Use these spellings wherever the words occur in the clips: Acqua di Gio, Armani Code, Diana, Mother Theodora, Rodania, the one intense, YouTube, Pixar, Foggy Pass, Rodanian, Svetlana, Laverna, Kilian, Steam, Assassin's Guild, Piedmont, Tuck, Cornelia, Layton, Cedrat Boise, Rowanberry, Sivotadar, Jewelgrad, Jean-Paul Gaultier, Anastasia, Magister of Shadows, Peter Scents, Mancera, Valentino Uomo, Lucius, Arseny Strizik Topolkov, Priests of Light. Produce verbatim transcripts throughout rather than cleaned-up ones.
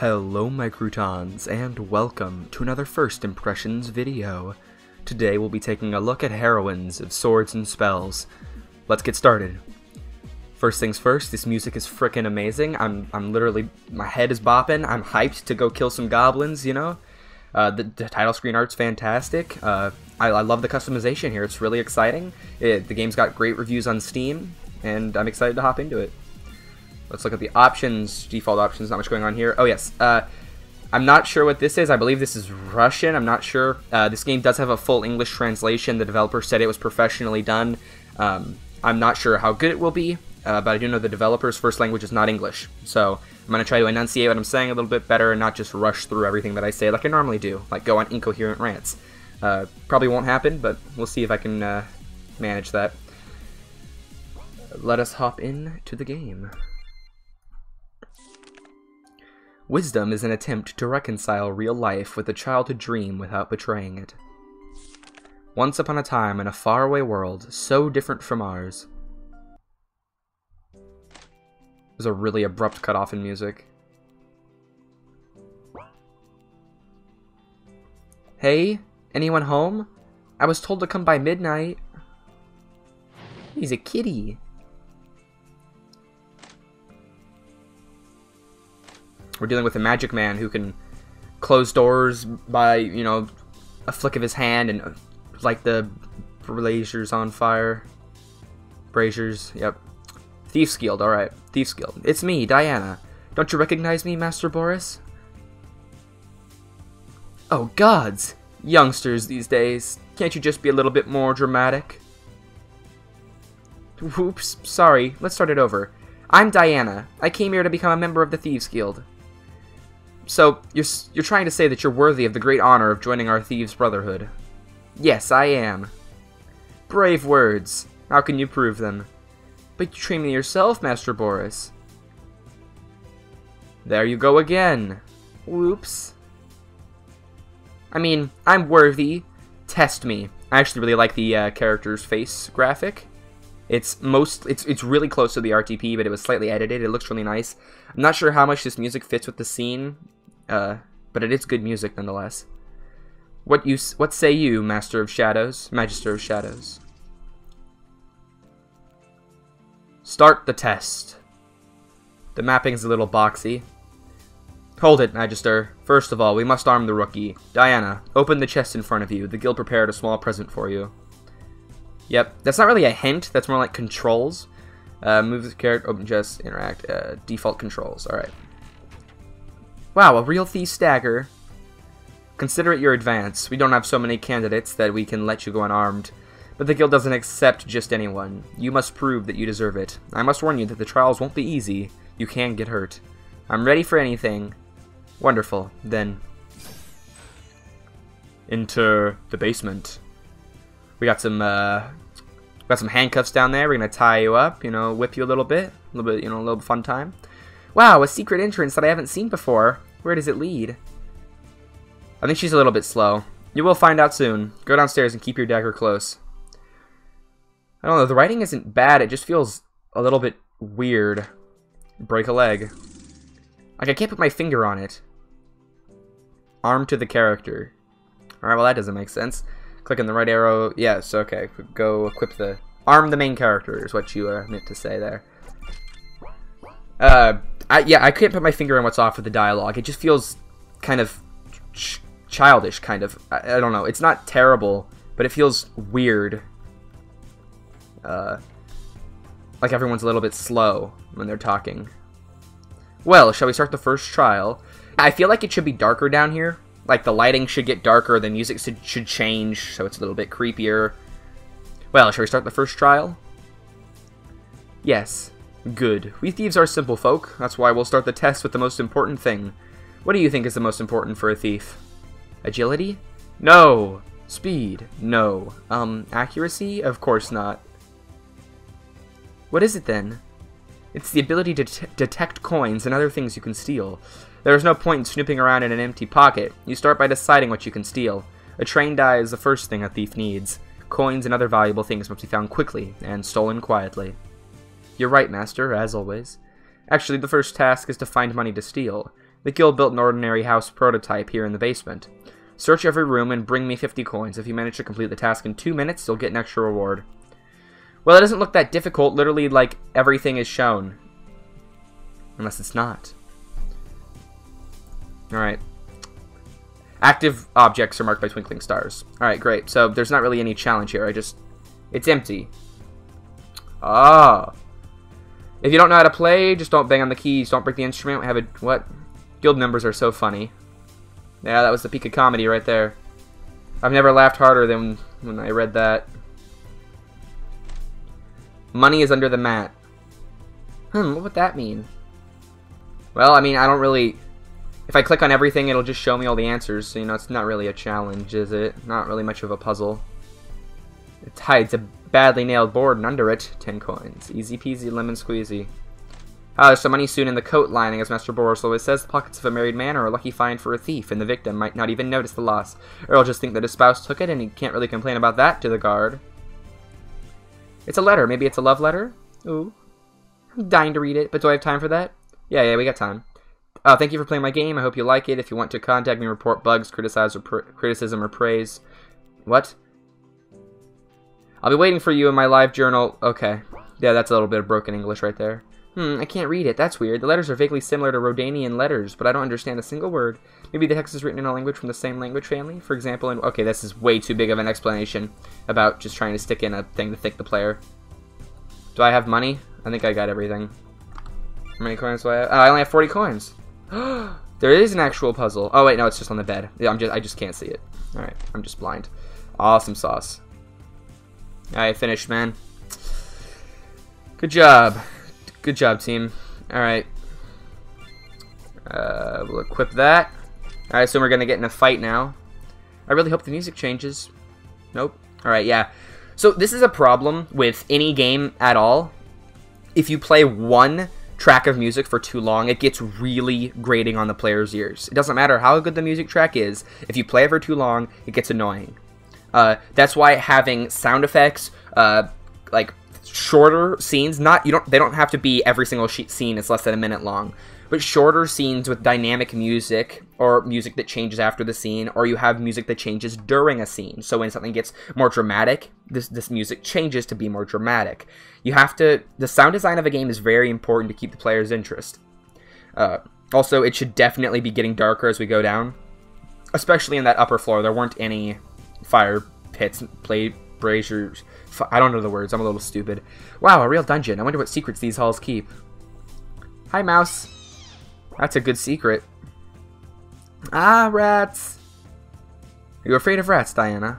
Hello my croutons, and welcome to another First Impressions video. Today we'll be taking a look at Heroines of Swords and Spells. Let's get started. First things first, this music is frickin' amazing. I'm, I'm literally, my head is bopping, I'm hyped to go kill some goblins, you know? Uh, the, the title screen art's fantastic. Uh, I, I love the customization here, it's really exciting. It, the game's got great reviews on Steam, and I'm excited to hop into it. Let's look at the options, default options, not much going on here. Oh yes, uh, I'm not sure what this is. I believe this is Russian, I'm not sure. Uh, this game does have a full English translation. The developer said it was professionally done. Um, I'm not sure how good it will be, uh, but I do know the developer's first language is not English. So I'm gonna try to enunciate what I'm saying a little bit better and not just rush through everything that I say like I normally do, like go on incoherent rants. Uh, probably won't happen, but we'll see if I can uh, manage that. Let us hop in to the game. Wisdom is an attempt to reconcile real life with a childhood dream without betraying it. Once upon a time in a faraway world, so different from ours. There's a really abrupt cutoff in music. Hey, anyone home? I was told to come by midnight. He's a kitty. We're dealing with a magic man who can close doors by, you know, a flick of his hand and light the braziers on fire. Braziers, yep. Thief's Guild, alright. Thief's Guild. It's me, Diana. Don't you recognize me, Master Boris? Oh, gods! Youngsters these days. Can't you just be a little bit more dramatic? Whoops, sorry. Let's start it over. I'm Diana. I came here to become a member of the Thieves Guild. So, you're, you're trying to say that you're worthy of the great honor of joining our Thieves' Brotherhood. Yes, I am. Brave words. How can you prove them? But you train me yourself, Master Boris. There you go again. Whoops. I mean, I'm worthy. Test me. I actually really like the uh, character's face graphic. It's most it's it's really close to the R T P, but it was slightly edited. It looks really nice. I'm not sure how much this music fits with the scene, uh, but it is good music nonetheless. What you what say you, Master of Shadows, Magister of Shadows? Start the test. The mapping's a little boxy. Hold it, Magister. First of all, we must arm the rookie. Diana, open the chest in front of you. The guild prepared a small present for you. Yep, that's not really a hint, that's more like controls. Uh, move the character, open chest, interact, uh, default controls, alright. Wow, a real thief stagger. Consider it your advance. We don't have so many candidates that we can let you go unarmed. But the guild doesn't accept just anyone. You must prove that you deserve it. I must warn you that the trials won't be easy. You can get hurt. I'm ready for anything. Wonderful, then. Enter the basement. We got some, uh, got some handcuffs down there. We're gonna tie you up, you know, whip you a little bit, a little bit, you know, a little fun time. Wow, a secret entrance that I haven't seen before. Where does it lead? I think she's a little bit slow. You will find out soon. Go downstairs and keep your dagger close. I don't know. The writing isn't bad. It just feels a little bit weird. Break a leg. Like I can't put my finger on it. Arm to the character. All right. Well, that doesn't make sense. Click on the right arrow. Yes, okay. Go equip the... Arm the main character is what you uh, meant to say there. Uh, I, yeah, I can't put my finger on what's off with the dialogue. It just feels kind of ch childish, kind of. I, I don't know. It's not terrible, but it feels weird. Uh, like everyone's a little bit slow when they're talking. Well, shall we start the first trial? I feel like it should be darker down here. Like, the lighting should get darker, the music should change, so it's a little bit creepier. Well, shall we start the first trial? Yes. Good. We thieves are simple folk. That's why we'll start the test with the most important thing. What do you think is the most important for a thief? Agility? No. Speed? No. Um, accuracy? Of course not. What is it, then? It's the ability to det- detect coins and other things you can steal. There is no point in snooping around in an empty pocket. You start by deciding what you can steal. A trained eye is the first thing a thief needs. Coins and other valuable things must be found quickly and stolen quietly. You're right, Master, as always. Actually, the first task is to find money to steal. The guild built an ordinary house prototype here in the basement. Search every room and bring me fifty coins. If you manage to complete the task in two minutes, you'll get an extra reward. Well, it doesn't look that difficult. Literally, like, everything is shown. Unless it's not. Alright. Active objects are marked by twinkling stars. Alright, great. So, there's not really any challenge here. I just... It's empty. Ah. If you don't know how to play, just don't bang on the keys. Don't break the instrument. Have a... What? Guild members are so funny. Yeah, that was the peak of comedy right there. I've never laughed harder than when I read that. Money is under the mat. Hmm, what would that mean? Well, I mean, I don't really... If I click on everything, it'll just show me all the answers. So, you know, it's not really a challenge, is it? Not really much of a puzzle. It hides a badly nailed board, and under it, ten coins. Easy peasy, lemon squeezy. Ah, there's some money soon in the coat lining, as Master Boris always says. The pockets of a married man are a lucky find for a thief, and the victim might not even notice the loss. Or he'll just think that his spouse took it, and he can't really complain about that to the guard. It's a letter. Maybe it's a love letter? Ooh. I'm dying to read it, but do I have time for that? Yeah, yeah, we got time. Uh, thank you for playing my game. I hope you like it. If you want to contact me, report bugs, criticize or pr criticism, or praise. What? I'll be waiting for you in my live journal. Okay. Yeah, that's a little bit of broken English right there. Hmm, I can't read it. That's weird. The letters are vaguely similar to Rodanian letters, but I don't understand a single word. Maybe the text is written in a language from the same language family? For example, in... Okay, this is way too big of an explanation about just trying to stick in a thing to thick the player. Do I have money? I think I got everything. How many coins do I have? Oh, I only have forty coins. There is an actual puzzle. Oh, wait, no, it's just on the bed. Yeah, I'm just, I just can't see it. All right, I'm just blind. Awesome sauce. All right, finished, man. Good job. Good job, team. Alright. Uh, we'll equip that. Alright, so we're going to get in a fight now. I really hope the music changes. Nope. Alright, yeah. So this is a problem with any game at all. If you play one track of music for too long, it gets really grating on the player's ears. It doesn't matter how good the music track is. If you play it for too long, it gets annoying. Uh, that's why having sound effects, uh, like... shorter scenes, not you don't they don't have to be every single scene is less than a minute long, but shorter scenes with dynamic music or music that changes after the scene, or you have music that changes during a scene. So when something gets more dramatic, this this music changes to be more dramatic. You have to the sound design of a game is very important to keep the player's interest. Uh, also, it should definitely be getting darker as we go down, especially in that upper floor. There weren't any fire pits play braziers. I don't know the words. I'm a little stupid. Wow, a real dungeon. I wonder what secrets these halls keep. Hi, mouse. That's a good secret. Ah, rats. Are you afraid of rats, Diana?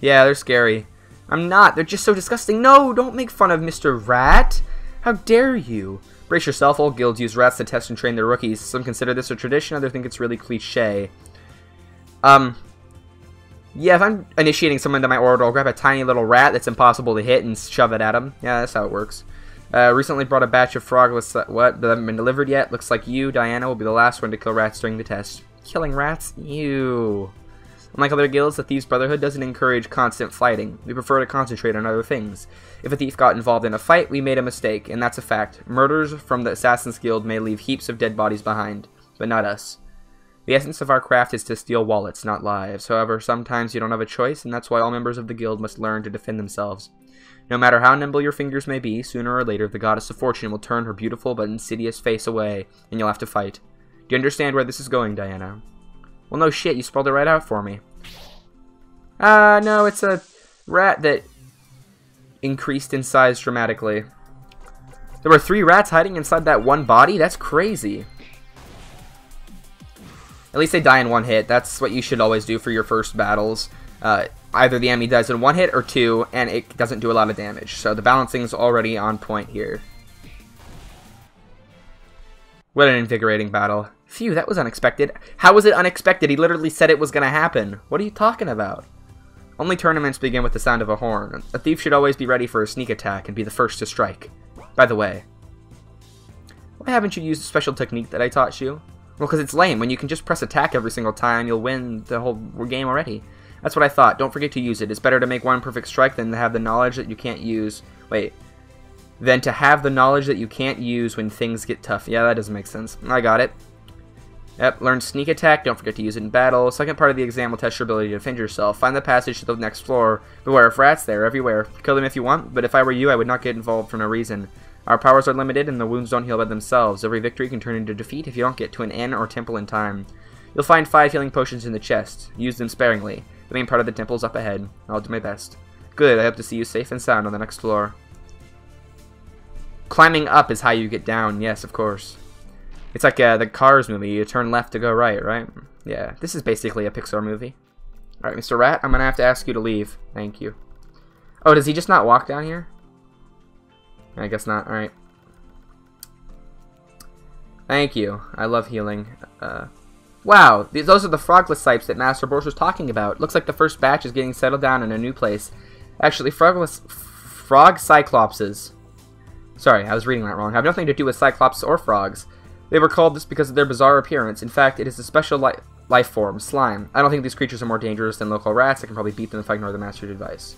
Yeah, they're scary. I'm not. They're just so disgusting. No, don't make fun of Mister Rat. How dare you? Brace yourself. All guilds use rats to test and train their rookies. Some consider this a tradition. Others think it's really cliche. Um... Yeah, if I'm initiating someone to my order, I'll grab a tiny little rat that's impossible to hit and shove it at him. Yeah, that's how it works. Uh, recently brought a batch of froglets that, what, that haven't been delivered yet. Looks like you, Diana, will be the last one to kill rats during the test. Killing rats? Ew. Unlike other guilds, the Thieves' Brotherhood doesn't encourage constant fighting. We prefer to concentrate on other things. If a thief got involved in a fight, we made a mistake, and that's a fact. Murders from the Assassin's Guild may leave heaps of dead bodies behind, but not us. The essence of our craft is to steal wallets, not lives. However, sometimes you don't have a choice, and that's why all members of the guild must learn to defend themselves. No matter how nimble your fingers may be, sooner or later the goddess of fortune will turn her beautiful but insidious face away, and you'll have to fight. Do you understand where this is going, Diana? Well, no shit, you spelled it right out for me. Ah, uh, no, it's a rat that increased in size dramatically. There were three rats hiding inside that one body? That's crazy. At least they die in one hit. That's what you should always do for your first battles. Uh, either the enemy dies in one hit or two, and it doesn't do a lot of damage. So the balancing's already on point here. What an invigorating battle. Phew, that was unexpected. How was it unexpected? He literally said it was going to happen. What are you talking about? Only tournaments begin with the sound of a horn. A thief should always be ready for a sneak attack and be the first to strike. By the way, why haven't you used a special technique that I taught you? Well, because it's lame. When you can just press attack every single time, you'll win the whole game already. That's what I thought. Don't forget to use it. It's better to make one perfect strike than to have the knowledge that you can't use... Wait. Than to have the knowledge that you can't use when things get tough. Yeah, that doesn't make sense. I got it. Yep, learn sneak attack, don't forget to use it in battle. Second part of the exam will test your ability to defend yourself. Find the passage to the next floor. Beware of rats, they're everywhere. Kill them if you want, but if I were you, I would not get involved for no reason. Our powers are limited and the wounds don't heal by themselves. Every victory can turn into defeat if you don't get to an inn or temple in time. You'll find five healing potions in the chest. Use them sparingly. The main part of the temple is up ahead. I'll do my best. Good, I hope to see you safe and sound on the next floor. Climbing up is how you get down, yes, of course. It's like uh, the Cars movie, you turn left to go right, right? Yeah, this is basically a Pixar movie. Alright, Mister Rat, I'm gonna have to ask you to leave. Thank you. Oh, does he just not walk down here? I guess not, alright. Thank you, I love healing. Uh, wow, these, those are the frogless types that Master Boris was talking about. Looks like the first batch is getting settled down in a new place. Actually, frogless, frog cyclopses. Sorry, I was reading that wrong. I have nothing to do with cyclops or frogs. They were called this because of their bizarre appearance. In fact, it is a special li life form, slime. I don't think these creatures are more dangerous than local rats. I can probably beat them if I ignore the master's advice.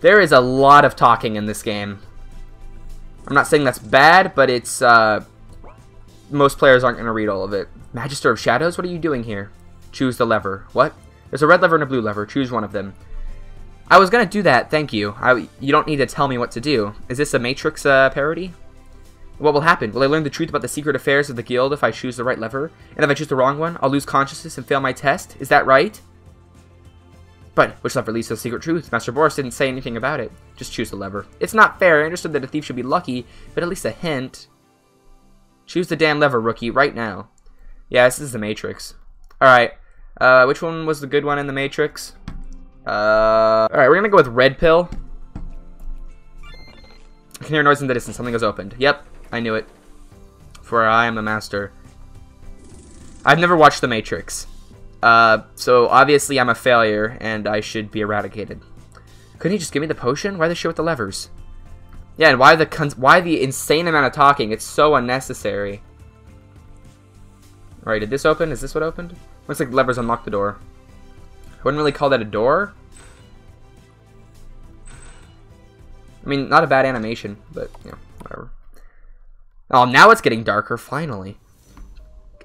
There is a lot of talking in this game. I'm not saying that's bad, but it's, uh... most players aren't going to read all of it. Magister of Shadows? What are you doing here? Choose the lever. What? There's a red lever and a blue lever. Choose one of them. I was going to do that, thank you. I, you don't need to tell me what to do. Is this a Matrix uh, parody? What will happen? Will I learn the truth about the secret affairs of the guild if I choose the right lever? And if I choose the wrong one, I'll lose consciousness and fail my test? Is that right? But which lever leads to the secret truth? Master Boris didn't say anything about it. Just choose the lever. It's not fair. I understood that a thief should be lucky, but at least a hint. Choose the damn lever, rookie, right now. Yeah, this is the Matrix. Alright. Uh, which one was the good one in the Matrix? Uh, Alright, we're gonna go with red pill. I can hear a noise in the distance. Something was opened. Yep. I knew it. For I am a master. I've never watched The Matrix. Uh, so obviously I'm a failure and I should be eradicated. Couldn't he just give me the potion? Why the shit with the levers? Yeah, and why the cons why the insane amount of talking? It's so unnecessary. Alright, did this open? Is this what opened? Looks like the levers unlocked the door. I wouldn't really call that a door. I mean, not a bad animation, but yeah, whatever. Oh, now it's getting darker, finally.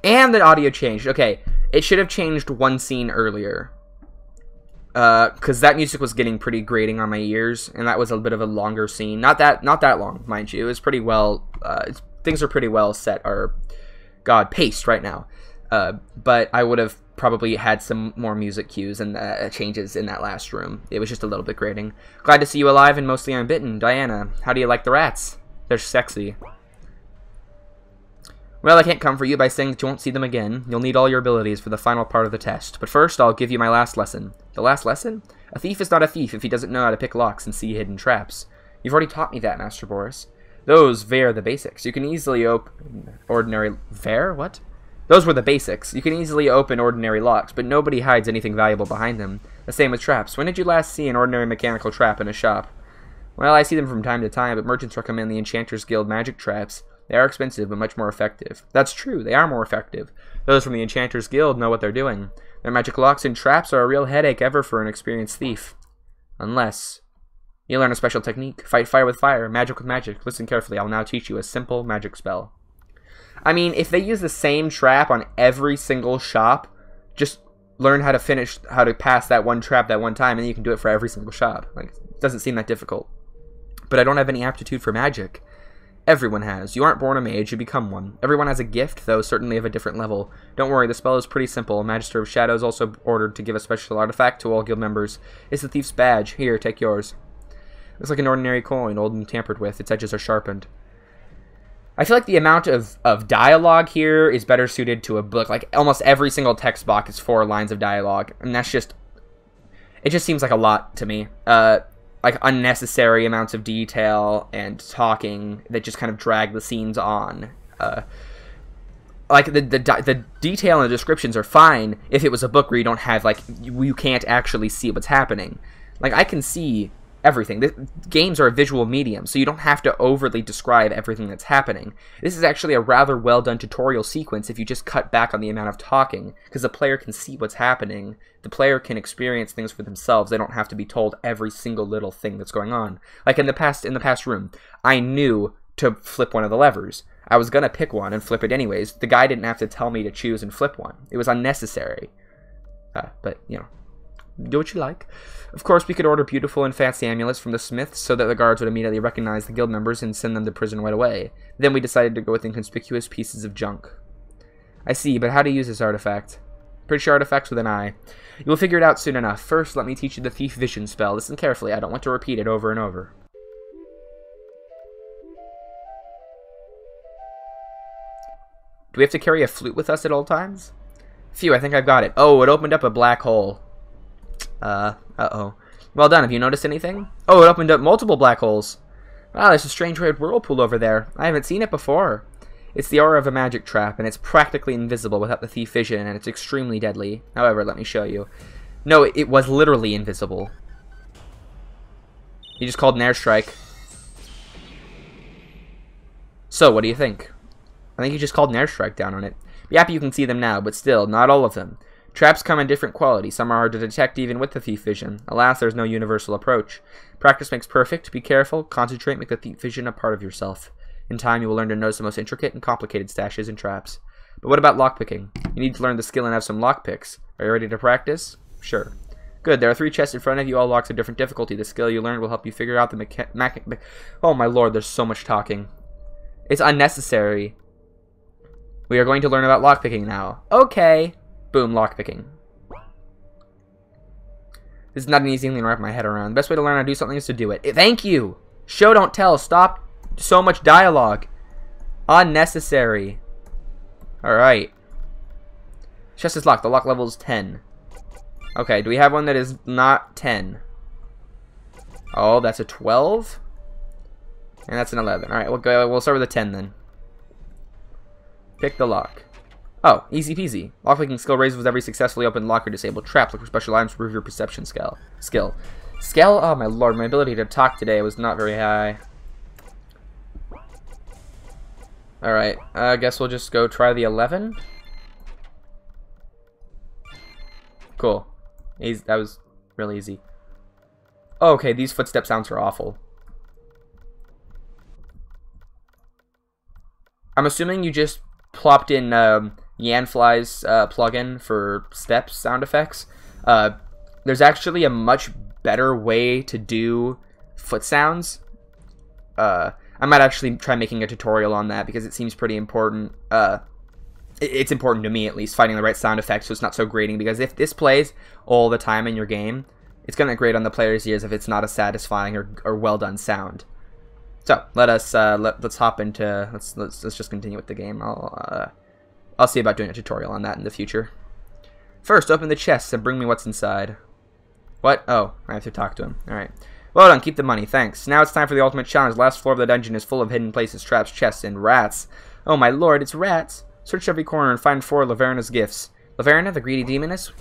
And the audio changed. Okay, it should have changed one scene earlier. Uh, because that music was getting pretty grating on my ears, and that was a bit of a longer scene. Not that not that long, mind you. It was pretty well... Uh, it's, things are pretty well set, or... God, paced right now. Uh, but I would have probably had some more music cues and uh, changes in that last room. It was just a little bit grating. Glad to see you alive and mostly unbitten. Diana, how do you like the rats? They're sexy. Well, I can't comfort you by saying that you won't see them again. You'll need all your abilities for the final part of the test. But first, I'll give you my last lesson. The last lesson? A thief is not a thief if he doesn't know how to pick locks and see hidden traps. You've already taught me that, Master Boris. Those were the basics. You can easily open ordinary... Ver? What? Those were the basics. You can easily open ordinary locks, but nobody hides anything valuable behind them. The same with traps. When did you last see an ordinary mechanical trap in a shop? Well, I see them from time to time, but merchants recommend the Enchanter's Guild magic traps. They are expensive, but much more effective. That's true, they are more effective. Those from the Enchanter's Guild know what they're doing. Their magic locks and traps are a real headache ever for an experienced thief. Unless... you learn a special technique. Fight fire with fire, magic with magic. Listen carefully, I'll now teach you a simple magic spell. I mean, if they use the same trap on every single shop, just learn how to finish, how to pass that one trap that one time, and then you can do it for every single shop. Like, it doesn't seem that difficult. But I don't have any aptitude for magic. Everyone has. You aren't born a mage, you become one. Everyone has a gift, though certainly of a different level. Don't worry, the spell is pretty simple. Magister of Shadows also ordered to give a special artifact to all guild members. It's the thief's badge. Here, take yours. Looks like an ordinary coin, old and tampered with. Its edges are sharpened. I feel like the amount of, of dialogue here is better suited to a book. Like, almost every single text box is four lines of dialogue. And that's just... it just seems like a lot to me. Uh... like unnecessary amounts of detail and talking that just kind of drag the scenes on. Uh, like the, the the detail and the descriptions are fine if it was a book where you don't have, like, you, you can't actually see what's happening. Like, I can see everything. This, games are a visual medium, so you don't have to overly describe everything that's happening. This is actually a rather well done tutorial sequence if you just cut back on the amount of talking, because the player can see what's happening. The player can experience things for themselves. They don't have to be told every single little thing that's going on. Like in the past in the past room, I knew to flip one of the levers. I was gonna pick one and flip it anyways. The guy didn't have to tell me to choose and flip one. It was unnecessary. Uh, but, you know, do what you like. Of course, we could order beautiful and fancy amulets from the smith so that the guards would immediately recognize the guild members and send them to prison right away. Then we decided to go with inconspicuous pieces of junk. I see, but how to use this artifact? Pretty sure artifacts with an eye. You will figure it out soon enough. First, let me teach you the thief vision spell. Listen carefully. I don't want to repeat it over and over. Do we have to carry a flute with us at all times? Phew, I think I've got it. Oh, it opened up a black hole. Uh, uh-oh. Well done, have you noticed anything? Oh, it opened up multiple black holes. Wow, there's a strange red whirlpool over there. I haven't seen it before. It's the aura of a magic trap, and it's practically invisible without the thief vision, and it's extremely deadly. However, let me show you. No, it was literally invisible. He just called an airstrike. So, what do you think? I think he just called an airstrike down on it. Be happy you can see them now, but still, not all of them. Traps come in different qualities. Some are hard to detect even with the thief vision. Alas, there's no universal approach. Practice makes perfect. Be careful, concentrate, make the thief vision a part of yourself. In time, you will learn to notice the most intricate and complicated stashes and traps. But what about lockpicking? You need to learn the skill and have some lockpicks. Are you ready to practice? Sure. Good, there are three chests in front of you, all locks of different difficulty. The skill you learned will help you figure out the mecha- mecha- Oh my lord, there's so much talking. It's unnecessary. We are going to learn about lockpicking now. Okay. Boom, lockpicking. This is not an easy thing to wrap my head around. The best way to learn how to do something is to do it. Thank you! Show, don't tell. Stop so much dialogue. Unnecessary. Alright. Chest is locked. The lock level is ten. Okay, do we have one that is not ten? Oh, that's a twelve? And that's an eleven. Alright, we'll go. We'll start with a ten then. Pick the lock. Oh, easy peasy. Lockpicking skill raises with every successfully opened lock or disabled trap. Look for special items to improve your perception skill. Skill. Skill? Oh my lord, my ability to talk today was not very high. Alright, uh, I guess we'll just go try the eleven. Cool. Easy. That was really easy. Oh, okay, these footstep sounds are awful. I'm assuming you just plopped in um, Yanfly's uh, plugin for steps sound effects. Uh, there's actually a much better way to do foot sounds. Uh, I might actually try making a tutorial on that because it seems pretty important. Uh, it's important to me, at least, finding the right sound effects so it's not so grating, because if this plays all the time in your game, it's going to grate on the player's ears if it's not a satisfying or, or well-done sound. So let us uh, let, let's hop into let's, let's let's just continue with the game. I'll uh, I'll see about doing a tutorial on that in the future. First, open the chests and bring me what's inside. What? Oh, I have to talk to him. All right. Well done. Keep the money. Thanks. Now it's time for the ultimate challenge. The last floor of the dungeon is full of hidden places, traps, chests, and rats. Oh my lord, it's rats! Search every corner and find four Laverna's gifts. Laverna, the greedy demoness.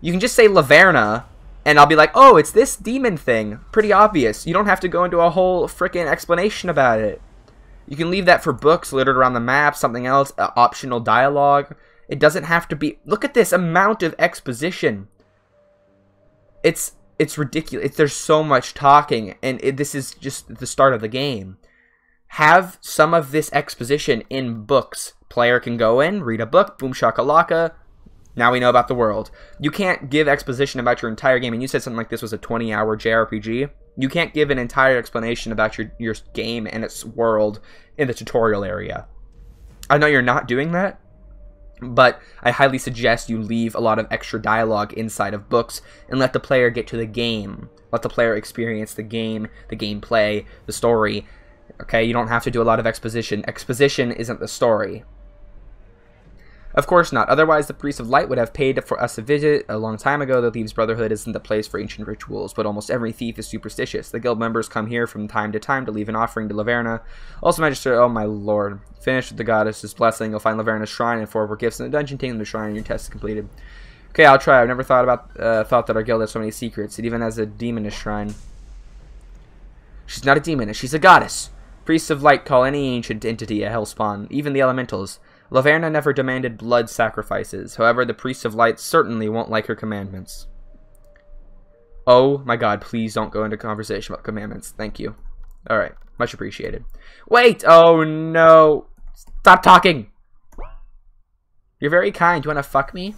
You can just say Laverna. And I'll be like, oh, it's this demon thing. Pretty obvious. You don't have to go into a whole frickin' explanation about it. You can leave that for books littered around the map, something else, uh, optional dialogue. It doesn't have to be... Look at this amount of exposition. It's it's ridiculous. It, there's so much talking, and it, this is just the start of the game. Have some of this exposition in books. Player can go in, read a book, boom shakalaka. Now we know about the world. You can't give exposition about your entire game, and you said something like this was a twenty hour J R P G. You can't give an entire explanation about your, your game and its world in the tutorial area. I know you're not doing that, but I highly suggest you leave a lot of extra dialogue inside of books and let the player get to the game. Let the player experience the game, the gameplay, the story. Okay, you don't have to do a lot of exposition. Exposition isn't the story. Of course not. Otherwise, the Priests of Light would have paid for us a visit a long time ago. The Thieves' Brotherhood isn't the place for ancient rituals, but almost every thief is superstitious. The guild members come here from time to time to leave an offering to Laverna. Also, Magister, oh my lord. Finish with the goddess's blessing. You'll find Laverna's shrine and four of her gifts in the dungeon. Take them to the shrine and your test is completed. Okay, I'll try. I've never thought about uh, thought that our guild has so many secrets. It even has a demoness shrine. She's not a demoness. She's a goddess. Priests of Light call any ancient entity a hellspawn, even the elementals. Laverna never demanded blood sacrifices. However, the Priests of Light certainly won't like her commandments. Oh my god, please don't go into conversation about commandments. Thank you. Alright. Much appreciated. Wait! Oh no! Stop talking! You're very kind. You wanna fuck me?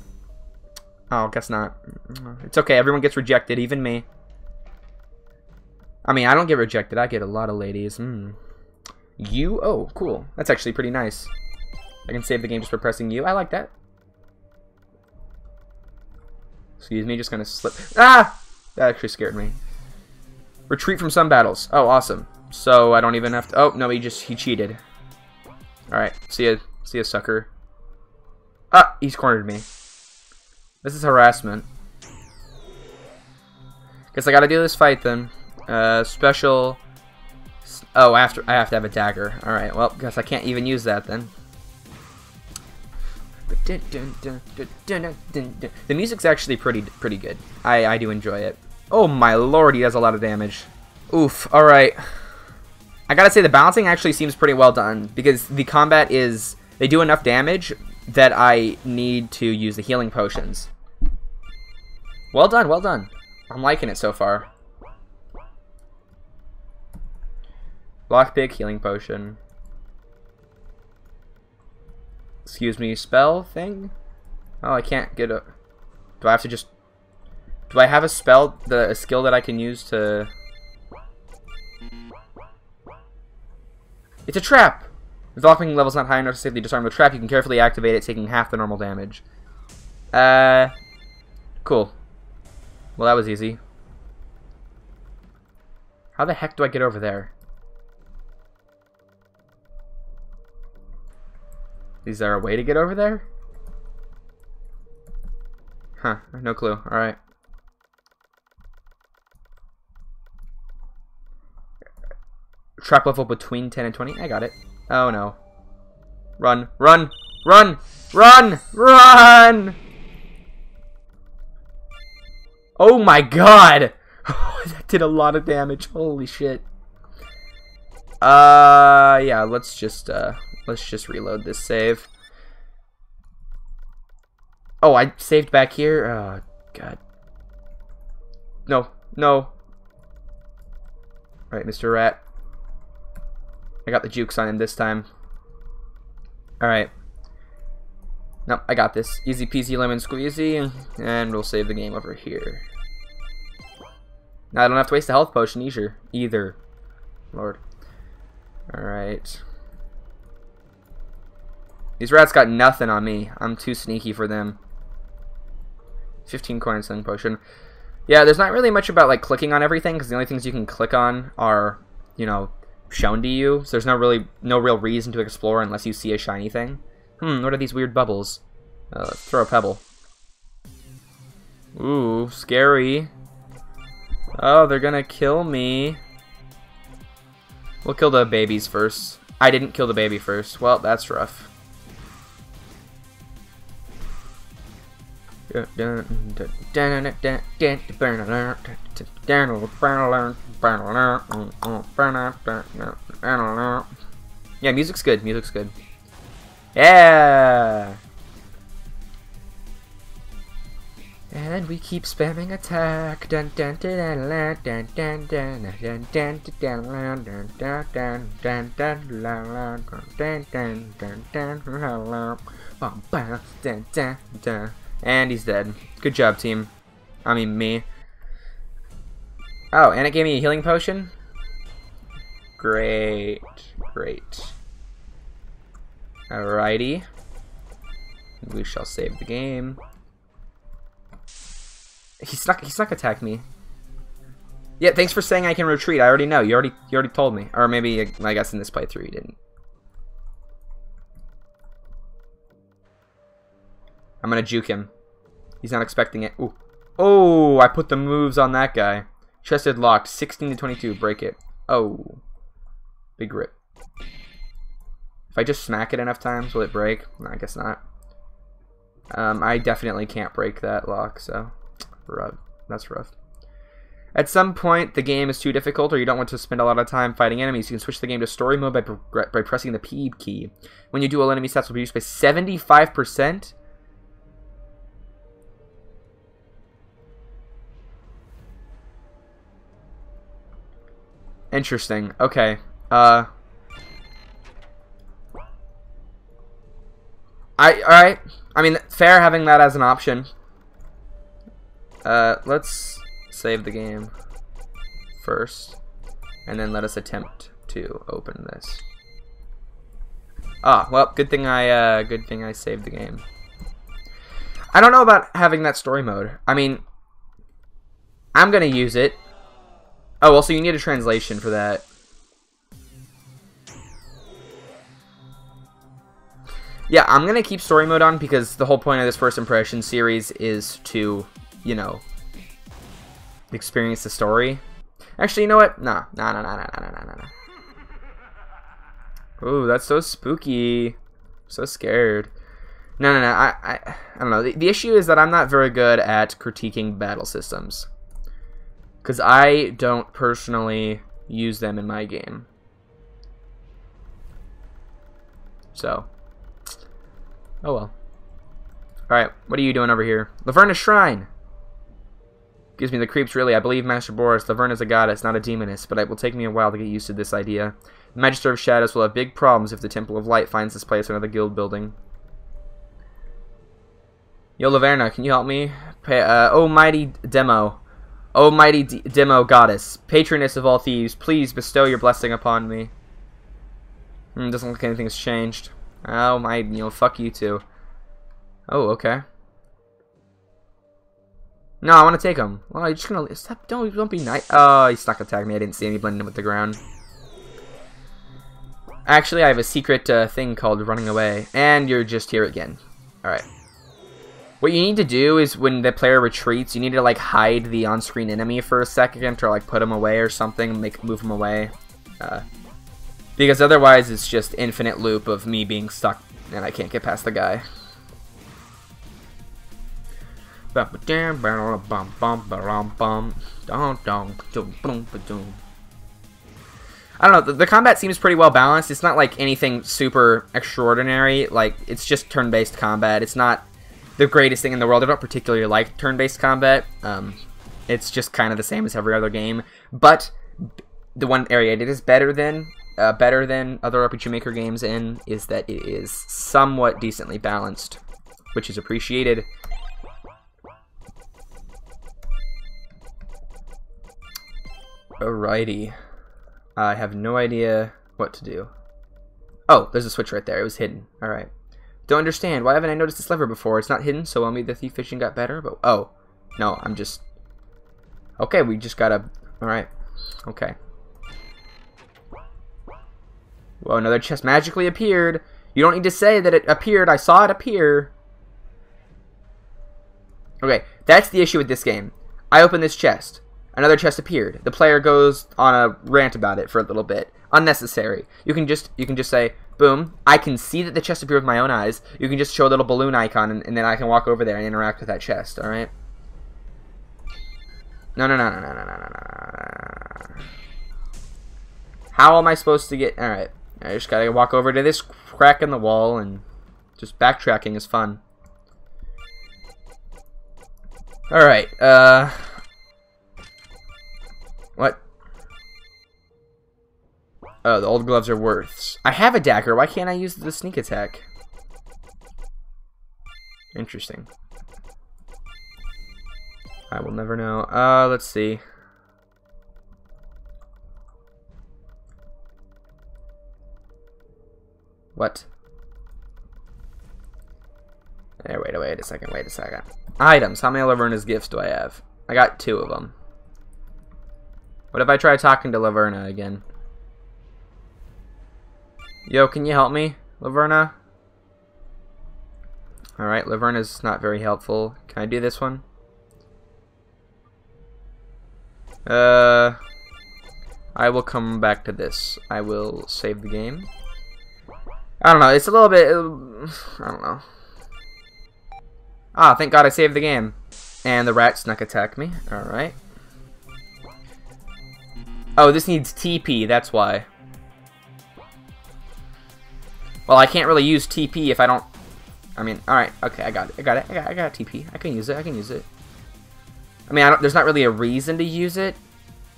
Oh, guess not. It's okay. Everyone gets rejected. Even me. I mean, I don't get rejected. I get a lot of ladies. Mm. You? Oh, cool. That's actually pretty nice. I can save the game just for pressing you. I like that. Excuse me. Just gonna slip. Ah! That actually scared me. Retreat from some battles. Oh, awesome. So, I don't even have to... Oh, no. He just... He cheated. Alright. See ya. See ya, sucker. Ah! He's cornered me. This is harassment. Guess I gotta do this fight then. Uh, special. Oh, after I have to have a dagger. All right. Well, guess I can't even use that then. The music's actually pretty pretty good. I I do enjoy it. Oh my lord, he does a lot of damage. Oof. All right. I gotta say the balancing actually seems pretty well done because the combat is they do enough damage that I need to use the healing potions. Well done, well done. I'm liking it so far. Lockpick, healing potion. Excuse me, spell thing? Oh, I can't get a... Do I have to just... Do I have a spell, the, a skill that I can use to... It's a trap! If the lockpicking level's not high enough to safely disarm the trap, you can carefully activate it, taking half the normal damage. Uh... Cool. Well, that was easy. How the heck do I get over there? Is there a way to get over there? Huh, no clue. Alright. Trap level between ten and twenty? I got it. Oh no. Run, run, run, run, run! Oh my god! That did a lot of damage. Holy shit. Uh, yeah, let's just, uh... Let's just reload this save. Oh, I saved back here? Oh, God. No. No. Alright, Mister Rat. I got the jukes on him this time. Alright. Nope, I got this. Easy peasy lemon squeezy. And we'll save the game over here. Now I don't have to waste the health potion either. Either. Lord. Alright. These rats got nothing on me. I'm too sneaky for them. fifteen coin sun potion. Yeah, there's not really much about like clicking on everything because the only things you can click on are, you know, shown to you. So there's no really no real reason to explore unless you see a shiny thing. Hmm, what are these weird bubbles? Uh, let's throw a pebble. Ooh, scary. Oh, they're gonna kill me. We'll kill the babies first. I didn't kill the baby first. Well, that's rough. Yeah, music's good. Music's good. Yeah. And we keep spamming attack. And he's dead. Good job, team. I mean, me. Oh, and it gave me a healing potion? Great. Great. Alrighty. We shall save the game. He's not, he's not gonna attack me. Yeah, thanks for saying I can retreat. I already know. You already, you already told me. Or maybe, I guess in this playthrough you didn't. I'm gonna juke him. He's not expecting it. Ooh. Oh, I put the moves on that guy. Chested locked. sixteen to twenty-two. Break it. Oh. Big rip. If I just smack it enough times, will it break? No, I guess not. Um, I definitely can't break that lock, so. Rough. That's rough. At some point, the game is too difficult or you don't want to spend a lot of time fighting enemies. You can switch the game to story mode by, by pressing the P key. When you do, all enemy stats will be reduced by seventy-five percent. Interesting. Okay. Uh. I alright. I mean, fair having that as an option. Uh, let's save the game first, and then let us attempt to open this. Ah, well, good thing I uh, good thing I saved the game. I don't know about having that story mode. I mean, I'm gonna use it. Oh, also you need a translation for that. Yeah, I'm gonna keep story mode on because the whole point of this first impression series is to, you know, experience the story. Actually, you know what? Nah, nah, nah, nah, nah, nah, nah, nah, nah. Ooh, that's so spooky. I'm so scared. No, no, no. I, I, I don't know. The, the issue is that I'm not very good at critiquing battle systems because I don't personally use them in my game. So. Oh well. Alright, what are you doing over here? Laverna's Shrine! Gives me the creeps, really. I believe Master Boris. Laverna's a goddess, not a demoness, but it will take me a while to get used to this idea. The Magister of Shadows will have big problems if the Temple of Light finds this place or another guild building. Yo, Laverna, can you help me? Pa uh, oh, mighty Demo. Oh, mighty D Demo goddess, patroness of all thieves, please bestow your blessing upon me. Hmm, doesn't look like anything's changed. Oh my, you know, fuck you too. Oh, okay. No, I want to take him. Well, you're just gonna stop. Don't don't be nice. Oh, he's not gonna attack me. I didn't see any blending with the ground. Actually, I have a secret uh, thing called running away, and you're just here again. All right. What you need to do is when the player retreats, you need to like hide the on-screen enemy for a second, or like put him away or something, make move him away. Uh, Because otherwise it's just infinite loop of me being stuck and I can't get past the guy. I don't know, the, the combat seems pretty well balanced. It's not like anything super extraordinary. Like, it's just turn-based combat. It's not the greatest thing in the world. I don't particularly like turn-based combat. Um, it's just kind of the same as every other game. But the one area it is better than... Uh, better than other R P G Maker games in is that it is somewhat decently balanced, which is appreciated. Alrighty. I have no idea what to do. Oh, there's a switch right there. It was hidden. Alright. Don't understand. Why haven't I noticed this lever before? It's not hidden, so well, maybe the thief vision got better, but... Oh. No, I'm just... Okay, we just gotta... Alright. Okay. Well, another chest magically appeared. You don't need to say that it appeared. I saw it appear. Okay, that's the issue with this game. I open this chest. Another chest appeared. The player goes on a rant about it for a little bit. Unnecessary. You can just you can just say, boom, I can see that the chest appeared with my own eyes. You can just show a little balloon icon, and, and then I can walk over there and interact with that chest, all right? No, no, no, no, no, no, no, no. How am I supposed to get... All right. I just gotta walk over to this crack in the wall, and just backtracking is fun. Alright, uh... What? Oh, the old gloves are worths. I have a dagger, why can't I use the sneak attack? Interesting. I will never know. Uh, let's see. What? There, wait, wait a second, wait a second. Items. How many Laverna's gifts do I have? I got two of them. What if I try talking to Laverna again? Yo, can you help me, Laverna? Alright, Laverna's not very helpful. Can I do this one? Uh, I will come back to this. I will save the game. I don't know, it's a little bit, I don't know. Ah, thank God I saved the game. And the rat snuck attack me, alright. Oh, this needs T P, that's why. Well, I can't really use T P if I don't, I mean, alright, okay, I got it, I got it, I got, I got T P. I can use it, I can use it. I mean, I don't, there's not really a reason to use it,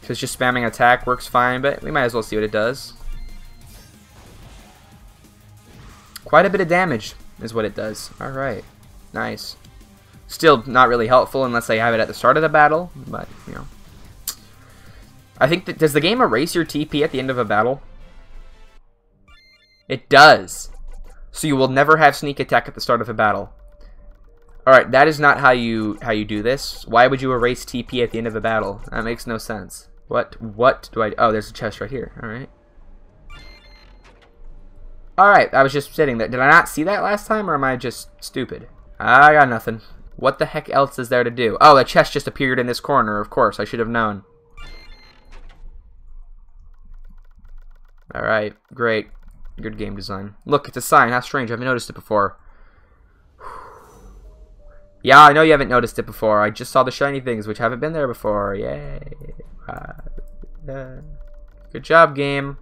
because just spamming attack works fine, but we might as well see what it does. Quite a bit of damage is what it does. Alright, nice. Still not really helpful unless I have it at the start of the battle, but, you know. I think that, does the game erase your T P at the end of a battle? It does. So you will never have sneak attack at the start of a battle. Alright, that is not how you how you do this. Why would you erase T P at the end of a battle? That makes no sense. What what do I do? Oh, there's a chest right here. Alright. Alright, I was just sitting there. Did I not see that last time, or am I just stupid? I got nothing. What the heck else is there to do? Oh, the chest just appeared in this corner, of course. I should have known. Alright, great. Good game design. Look, it's a sign. How strange. I haven't noticed it before. Yeah, I know you haven't noticed it before. I just saw the shiny things, which haven't been there before. Yay. Uh, uh, good job, game.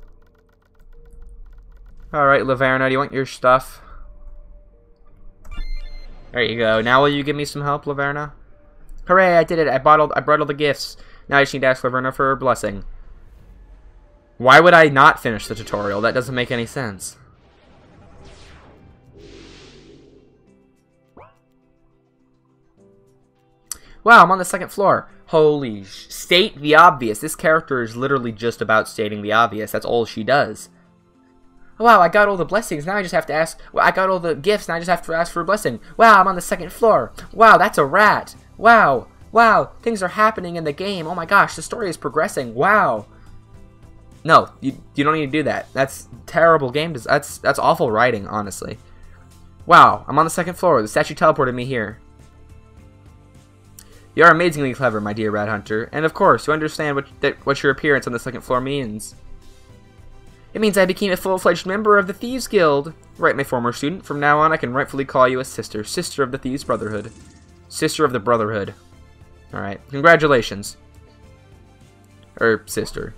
Alright, Laverna, do you want your stuff? There you go. Now will you give me some help, Laverna? Hooray, I did it. I bought all, I brought all the gifts. Now I just need to ask Laverna for her blessing. Why would I not finish the tutorial? That doesn't make any sense. Wow, I'm on the second floor. Holy sh... State the obvious. This character is literally just about stating the obvious. That's all she does. Wow, I got all the blessings. Now I just have to ask... Well, I got all the gifts. Now I just have to ask for a blessing. Wow, I'm on the second floor. Wow, that's a rat. Wow. Wow. Things are happening in the game. Oh my gosh, the story is progressing. Wow. No, you, you don't need to do that. That's terrible game design. That's, that's awful writing, honestly. Wow, I'm on the second floor. The statue teleported me here. You are amazingly clever, my dear rat hunter. And of course, you understand what, that, what your appearance on the second floor means. It means I became a full-fledged member of the Thieves Guild. Right, my former student. From now on, I can rightfully call you a sister. Sister of the Thieves Brotherhood. Sister of the Brotherhood. Alright, congratulations. Or sister.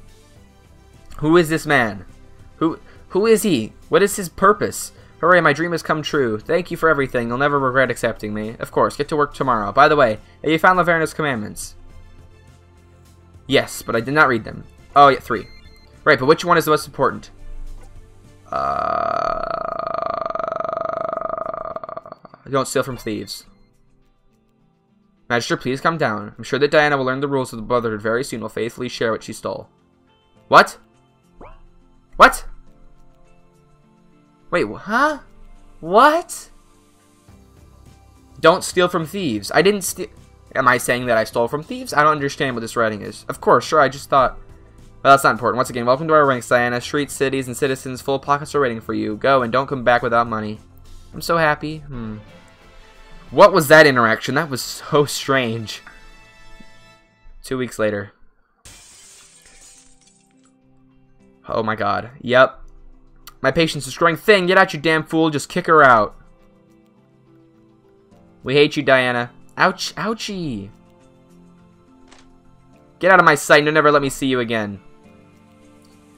Who is this man? Who who is he? What is his purpose? Hooray, my dream has come true. Thank you for everything. You'll never regret accepting me. Of course, get to work tomorrow. By the way, have you found Laverna's commandments? Yes, but I did not read them. Oh, yeah, three. Right, but which one is the most important? Uh, don't steal from thieves. Magister, please come down. I'm sure that Diana will learn the rules of the Brotherhood very soon. Will faithfully share what she stole. What? What? Wait, huh? What? Don't steal from thieves. I didn't steal... Am I saying that I stole from thieves? I don't understand what this writing is. Of course, sure, I just thought... Well, that's not important. Once again, welcome to our ranks, Diana. Streets, cities, and citizens, full pockets are waiting for you. Go, and don't come back without money. I'm so happy. Hmm. What was that interaction? That was so strange. Two weeks later. Oh my god. Yep. My patience is growing thin. Get out, you damn fool. Just kick her out. We hate you, Diana. Ouch. Ouchie. Get out of my sight. You'll never let me see you again.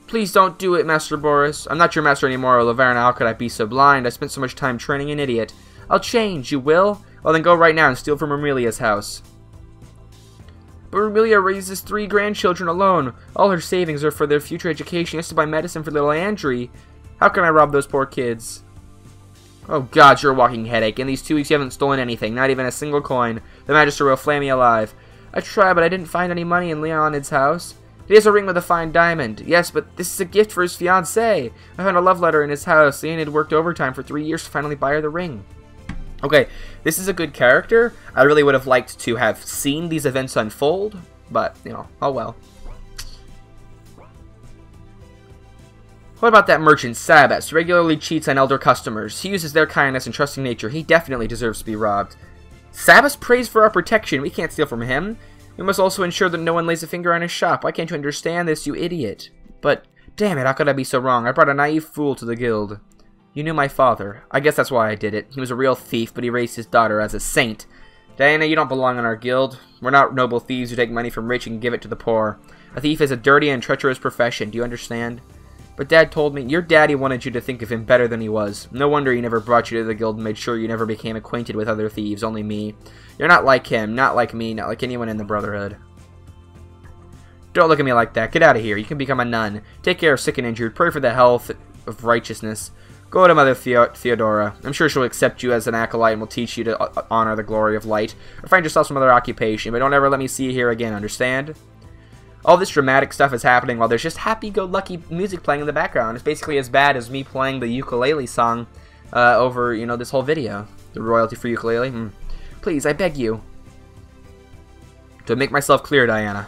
Please don't do it, Master Boris. I'm not your master anymore, Laverna. How could I be so blind? I spent so much time training an idiot. I'll change. You will? Well, then go right now and steal from Amelia's house. But Romelia raises three grandchildren alone. All her savings are for their future education. She has to buy medicine for little Andre. How can I rob those poor kids? Oh god, you're a walking headache. In these two weeks you haven't stolen anything, not even a single coin. The Magister will flay me alive. I tried, but I didn't find any money in Leonid's house. He has a ring with a fine diamond. Yes, but this is a gift for his fiancée. I found a love letter in his house. Leonid worked overtime for three years to finally buy her the ring. Okay, this is a good character. I really would have liked to have seen these events unfold, but, you know, oh well. What about that merchant, Sabas? Regularly cheats on elder customers. He uses their kindness and trusting nature. He definitely deserves to be robbed. Sabas prays for our protection. We can't steal from him. We must also ensure that no one lays a finger on his shop. Why can't you understand this, you idiot? But, damn it, how could I be so wrong? I brought a naive fool to the guild. You knew my father. I guess that's why I did it. He was a real thief, but he raised his daughter as a saint. Diana, you don't belong in our guild. We're not noble thieves who take money from rich and give it to the poor. A thief is a dirty and treacherous profession. Do you understand? But Dad told me your daddy wanted you to think of him better than he was. No wonder he never brought you to the guild and made sure you never became acquainted with other thieves, only me. You're not like him, not like me, not like anyone in the Brotherhood. Don't look at me like that. Get out of here. You can become a nun. Take care of sick and injured. Pray for the health of righteousness. Go to Mother Theo- Theodora. I'm sure she'll accept you as an acolyte and will teach you to honor the glory of light. Or find yourself some other occupation, but don't ever let me see you here again, understand? All this dramatic stuff is happening while there's just happy-go-lucky music playing in the background. It's basically as bad as me playing the ukulele song uh, over, you know, this whole video. The royalty for ukulele. Mm. Please, I beg you. To make myself clear, Diana.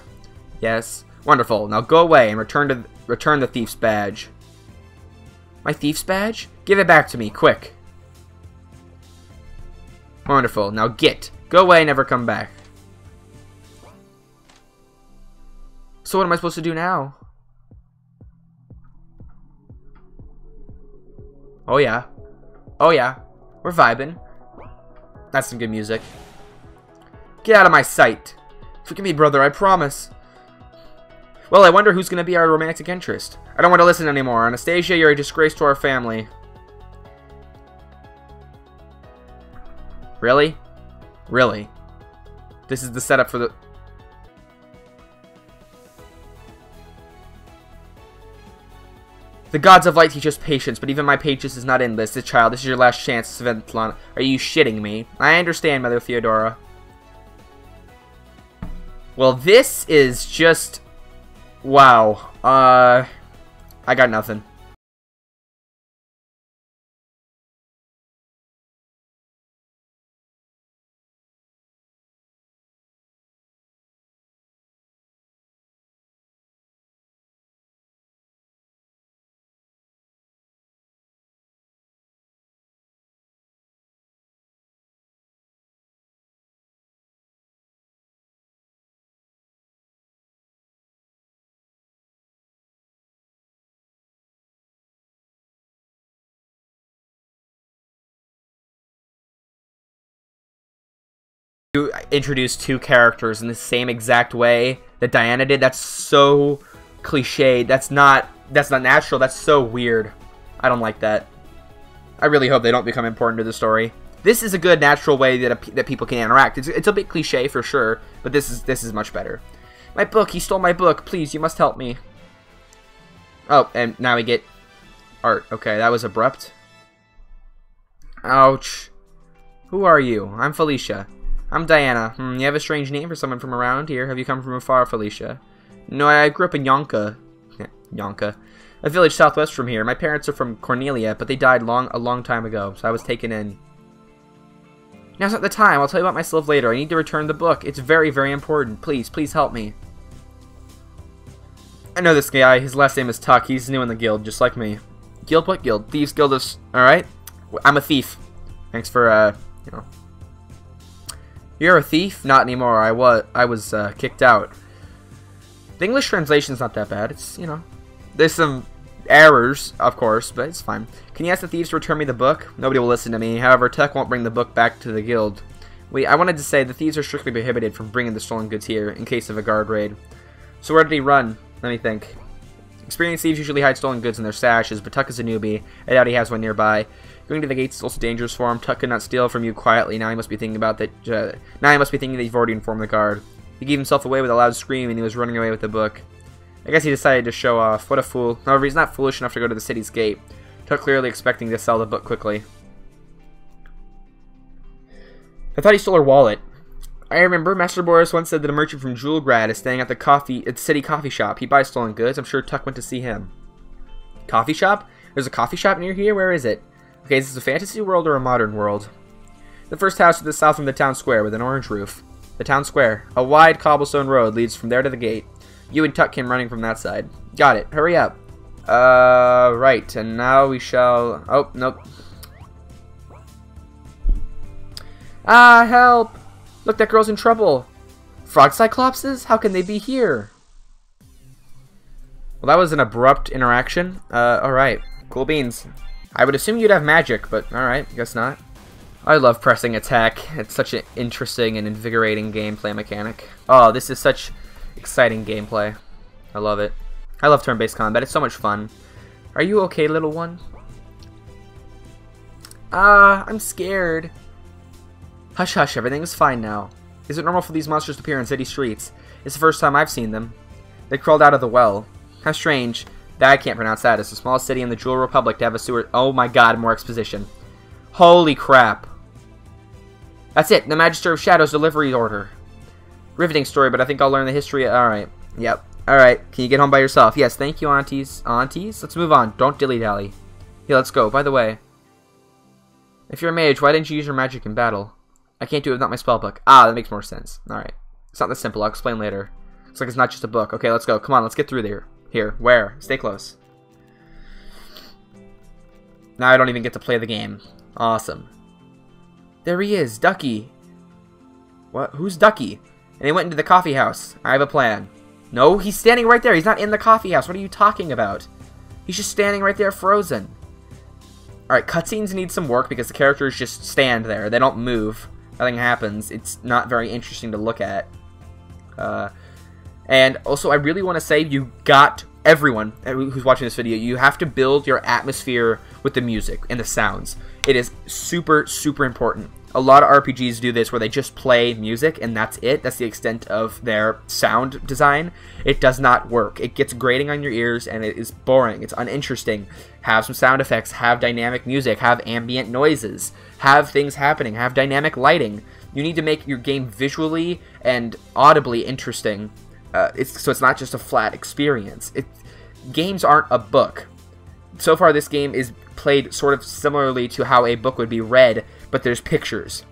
Yes. Wonderful. Now go away and return to th return the thief's badge. My thief's badge? Give it back to me, quick. Wonderful. Now get. Go away, never come back. So what am I supposed to do now? Oh yeah. Oh yeah. We're vibing. That's some good music. Get out of my sight. Forgive me, brother, I promise. Well, I wonder who's going to be our romantic interest. I don't want to listen anymore. Anastasia, you're a disgrace to our family. Really? Really? This is the setup for the... The gods of light teach us patience, but even my patience is not endless. This child, this is your last chance, Svetlana. Are you shitting me? I understand, Mother Theodora. Well, this is just... Wow. Uh... I got nothing. You introduce two characters in the same exact way that Diana did. That's so cliched. That's not that's not natural. That's so weird. I don't like that. I really hope they don't become important to the story. This is a good natural way that a, that people can interact. It's, it's a bit cliche for sure, but this is this is much better. My book. He stole my book. Please, you must help me. Oh, and now we get art. Okay, that was abrupt. Ouch. Who are you? I'm Felicia. I'm Diana. Hmm, you have a strange name for someone from around here. Have you come from afar, Felicia? No, I grew up in Yonka. Yonka. A village southwest from here. My parents are from Cornelia, but they died long a long time ago, so I was taken in. Now's not the time. I'll tell you about myself later. I need to return the book. It's very, very important. Please, please help me. I know this guy. His last name is Tuck. He's new in the guild, just like me. Guild? What guild? Thieves Guild of... Alright. I'm a thief. Thanks for, uh, you know... You're a thief? Not anymore. I was I was uh, kicked out. The English translation's not that bad. It's, you know, there's some errors, of course, but it's fine. Can you ask the thieves to return me the book? Nobody will listen to me. However, Tuck won't bring the book back to the guild. Wait, I wanted to say the thieves are strictly prohibited from bringing the stolen goods here in case of a guard raid. So where did he run? Let me think. Experienced thieves usually hide stolen goods in their sashes, but Tuck is a newbie. I doubt he has one nearby. Going to the gates is also dangerous for him. Tuck could not steal from you quietly. Now he must be thinking about that. Uh, now he must be thinking that you've already informed the guard. He gave himself away with a loud scream, and he was running away with the book. I guess he decided to show off. What a fool! However, he's not foolish enough to go to the city's gate. Tuck clearly expecting to sell the book quickly. I thought he stole her wallet. I remember Master Boris once said that a merchant from Jewelgrad is staying at the coffee at the city coffee shop. He buys stolen goods. I'm sure Tuck went to see him. Coffee shop? There's a coffee shop near here. Where is it? Okay, is this a fantasy world or a modern world? The first house to the south from the town square with an orange roof. The town square. A wide cobblestone road leads from there to the gate. You and Tuck came running from that side. Got it. Hurry up. Uh, right. And now we shall... Oh, nope. Ah, help! Look, that girl's in trouble. Frog cyclopses? How can they be here? Well, that was an abrupt interaction. Uh, alright. Cool beans. I would assume you'd have magic, but alright, guess not. I love pressing attack. It's such an interesting and invigorating gameplay mechanic. Oh, this is such exciting gameplay. I love it. I love turn-based combat. It's so much fun. Are you okay, little one? Ah, uh, I'm scared. Hush, hush. Everything's fine now. Is it normal for these monsters to appear in city streets? It's the first time I've seen them. They crawled out of the well. How strange. That I can't pronounce that. It's a small city in the Jewel Republic to have a sewer. Oh my god, more exposition. Holy crap. That's it. The Magister of Shadows delivery order. Riveting story, but I think I'll learn the history. Alright. Yep. Alright. Can you get home by yourself? Yes. Thank you, aunties. Aunties? Let's move on. Don't dilly-dally. Yeah, let's go. By the way, if you're a mage, why didn't you use your magic in battle? I can't do it without my spellbook. Ah, that makes more sense. Alright. It's not that simple. I'll explain later. It's like it's not just a book. Okay, let's go. Come on, let's get through there. Here. Where? Stay close. Now I don't even get to play the game. Awesome. There he is, Ducky. What? Who's Ducky? And he went into the coffee house. I have a plan. No, he's standing right there. He's not in the coffee house. What are you talking about? He's just standing right there, frozen. Alright, cutscenes need some work because the characters just stand there. They don't move. Nothing happens. It's not very interesting to look at. Uh, and also, I really want to say you got everyone who's watching this video. You have to build your atmosphere with the music and the sounds. It is super, super important. A lot of R P Gs do this where they just play music and that's it. That's the extent of their sound design. It does not work. It gets grating on your ears and it is boring. It's uninteresting. Have some sound effects. Have dynamic music. Have ambient noises. Have things happening. Have dynamic lighting. You need to make your game visually and audibly interesting. Uh, it's, so it's not just a flat experience. It, games aren't a book. So far this game is played sort of similarly to how a book would be read, but there's pictures.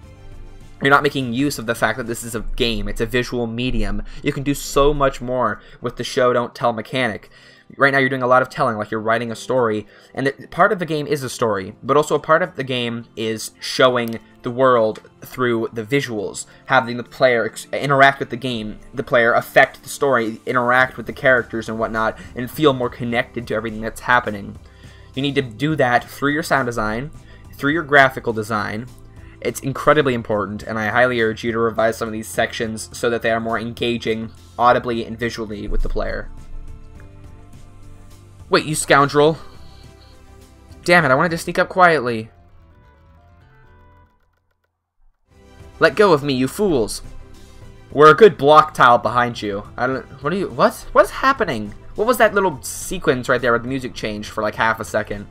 You're not making use of the fact that this is a game. It's a visual medium. You can do so much more with the show don't tell mechanic. Right now you're doing a lot of telling, like you're writing a story, and it, part of the game is a story, but also a part of the game is showing the world through the visuals, having the player ex interact with the game, the player affect the story, interact with the characters and whatnot, and feel more connected to everything that's happening. You need to do that through your sound design, through your graphical design. It's incredibly important, and I highly urge you to revise some of these sections so that they are more engaging audibly and visually with the player. Wait, you scoundrel. Damn it, I wanted to sneak up quietly. Let go of me, you fools. We're a good block tile behind you. I don't... What are you... What? What is happening? What was that little sequence right there where the music changed for like half a second?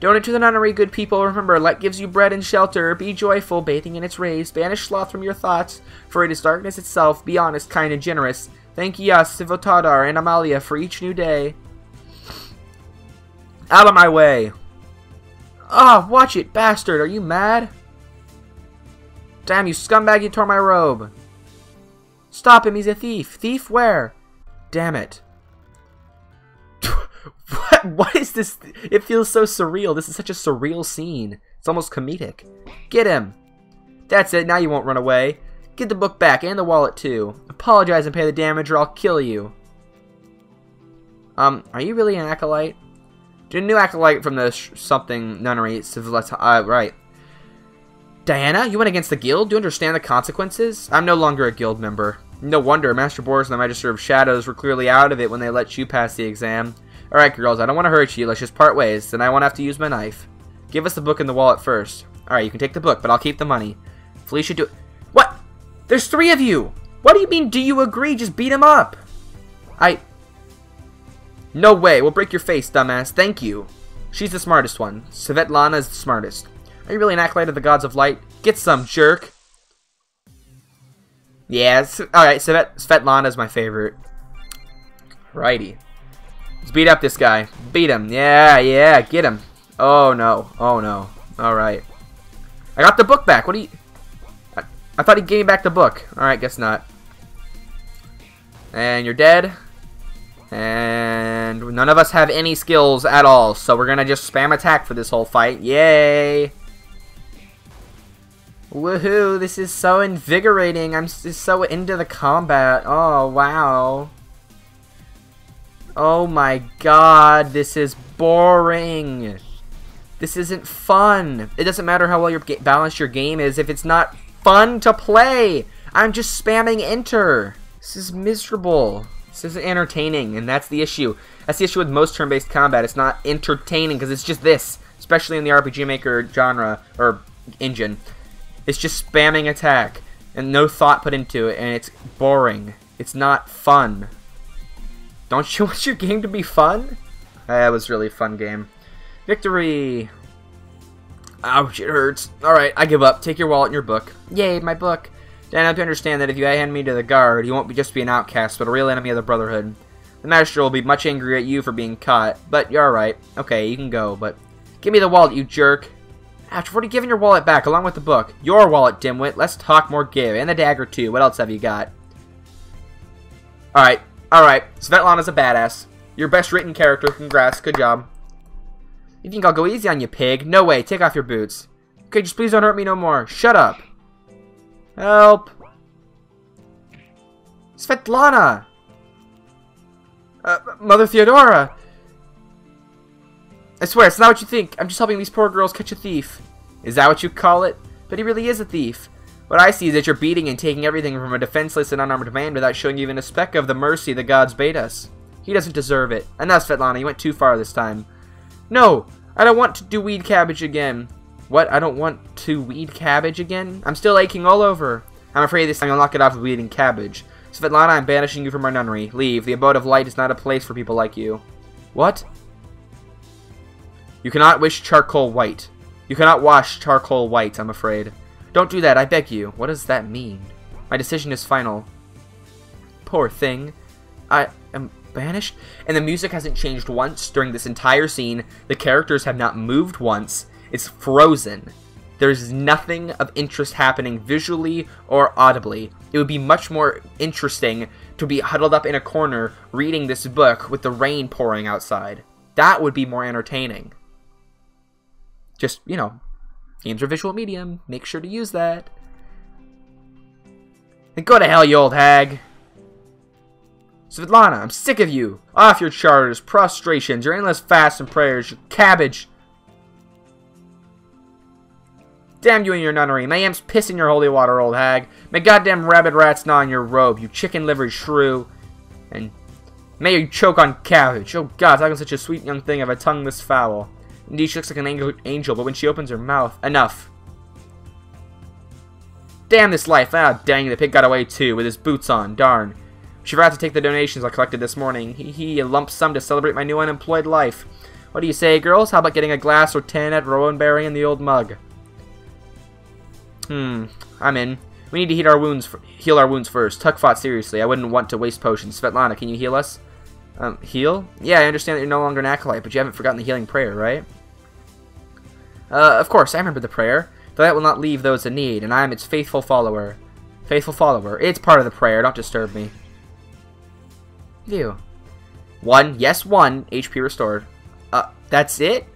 Donate to the nunnery, good people. Remember, light gives you bread and shelter. Be joyful, bathing in its rays. Banish sloth from your thoughts, for it is darkness itself. Be honest, kind, and generous. Thank Yas, Sivotadar, and Amalia for each new day. Out of my way! Ah, oh, watch it, bastard! Are you mad? Damn, you scumbag, you tore my robe! Stop him, he's a thief! Thief where? Damn it. what, what is this? It feels so surreal. This is such a surreal scene. It's almost comedic. Get him! That's it, now you won't run away. Get the book back, and the wallet too. Apologize and pay the damage or I'll kill you. Um, are you really an acolyte? You're a new acolyte from the sh something nunnery, civilization, uh, right. Diana, you went against the guild? Do you understand the consequences? I'm no longer a guild member. No wonder, Master Boris and the Magister of Shadows were clearly out of it when they let you pass the exam. Alright girls, I don't want to hurt you, let's just part ways, then I won't have to use my knife. Give us the book and the wallet first. Alright, you can take the book, but I'll keep the money. Felicia, do- What? There's three of you! What do you mean, do you agree? Just beat him up! I... No way, we'll break your face, dumbass. Thank you. She's the smartest one. Svetlana is the smartest. Are you really an acolyte of the gods of light? Get some, jerk! Yeah, alright, Svet Svetlana is my favorite. Righty. Let's beat up this guy. Beat him. Yeah, yeah, get him. Oh no, oh no. Alright. I got the book back, what do you... I, I thought he gave me back the book. Alright, guess not. And you're dead. And none of us have any skills at all, so we're gonna just spam attack for this whole fight. Yay! Woohoo, this is so invigorating. I'm just so into the combat. Oh, wow. Oh my god, this is boring. This isn't fun. It doesn't matter how well your balanced your game is if it's not fun to play. I'm just spamming enter. This is miserable. This isn't entertaining, and that's the issue. That's the issue with most turn-based combat. It's not entertaining, because it's just this. Especially in the R P G Maker genre, or engine. It's just spamming attack, and no thought put into it, and it's boring. It's not fun. Don't you want your game to be fun? That was really a fun game. Victory! Ouch, it hurts. Alright, I give up. Take your wallet and your book. Yay, my book. Then I have to understand that if you hand me to the guard, you won't be just be an outcast, but a real enemy of the Brotherhood. The Magister will be much angry at you for being caught, but you're alright. Okay, you can go, but... Give me the wallet, you jerk. Ouch, I've already given your wallet back, along with the book. Your wallet, dimwit. Let's talk more give. And the dagger, too. What else have you got? Alright, alright. Svetlana's a badass. Your best written character. Congrats. Good job. You think I'll go easy on you, pig? No way. Take off your boots. Okay, just please don't hurt me no more. Shut up. Help. Svetlana! Uh, Mother Theodora! I swear, it's not what you think. I'm just helping these poor girls catch a thief. Is that what you call it? But he really is a thief. What I see is that you're beating and taking everything from a defenseless and unarmed man without showing even a speck of the mercy the gods bade us. He doesn't deserve it. Enough, Svetlana. You went too far this time. No! I don't want to do weed cabbage again. What? I don't want to weed cabbage again? I'm still aching all over. I'm afraid this time you'll knock it off with weeding cabbage. Svetlana, I'm banishing you from our nunnery. Leave. The abode of light is not a place for people like you. What? You cannot wish charcoal white. You cannot wash charcoal white, I'm afraid. Don't do that, I beg you. What does that mean? My decision is final. Poor thing. I am... banished? And the music hasn't changed once during this entire scene. The characters have not moved once. It's frozen. There's nothing of interest happening visually or audibly. It would be much more interesting to be huddled up in a corner reading this book with the rain pouring outside. That would be more entertaining. Just, you know, games are visual medium. Make sure to use that. And go to hell, you old hag. Svetlana, I'm sick of you. Off your charters, prostrations, your endless fasts and prayers, your cabbage. Damn you and your nunnery. My yams piss in your holy water, old hag. May goddamn rabid rats gnaw on your robe, you chicken-livered shrew. And may you choke on cabbage. Oh God, talking such a sweet young thing of a tongueless fowl. Indeed, she looks like an angel, but when she opens her mouth... Enough. Damn this life. Ah, dang, the pig got away too, with his boots on. Darn. She forgot to take the donations I collected this morning. Hee hee, a lump sum to celebrate my new unemployed life. What do you say, girls? How about getting a glass or ten at Rowanberry in the old mug? Hmm, I'm in. We need to heal our wounds, heal our wounds first. Tuck fought seriously. I wouldn't want to waste potions. Svetlana, can you heal us? Um, heal? Yeah, I understand that you're no longer an acolyte, but you haven't forgotten the healing prayer, right? Uh, of course, I remember the prayer. Though that will not leave those in need, and I am its faithful follower. Faithful follower. It's part of the prayer. Don't disturb me. Ew. One, yes, one, H P restored. Uh, that's it?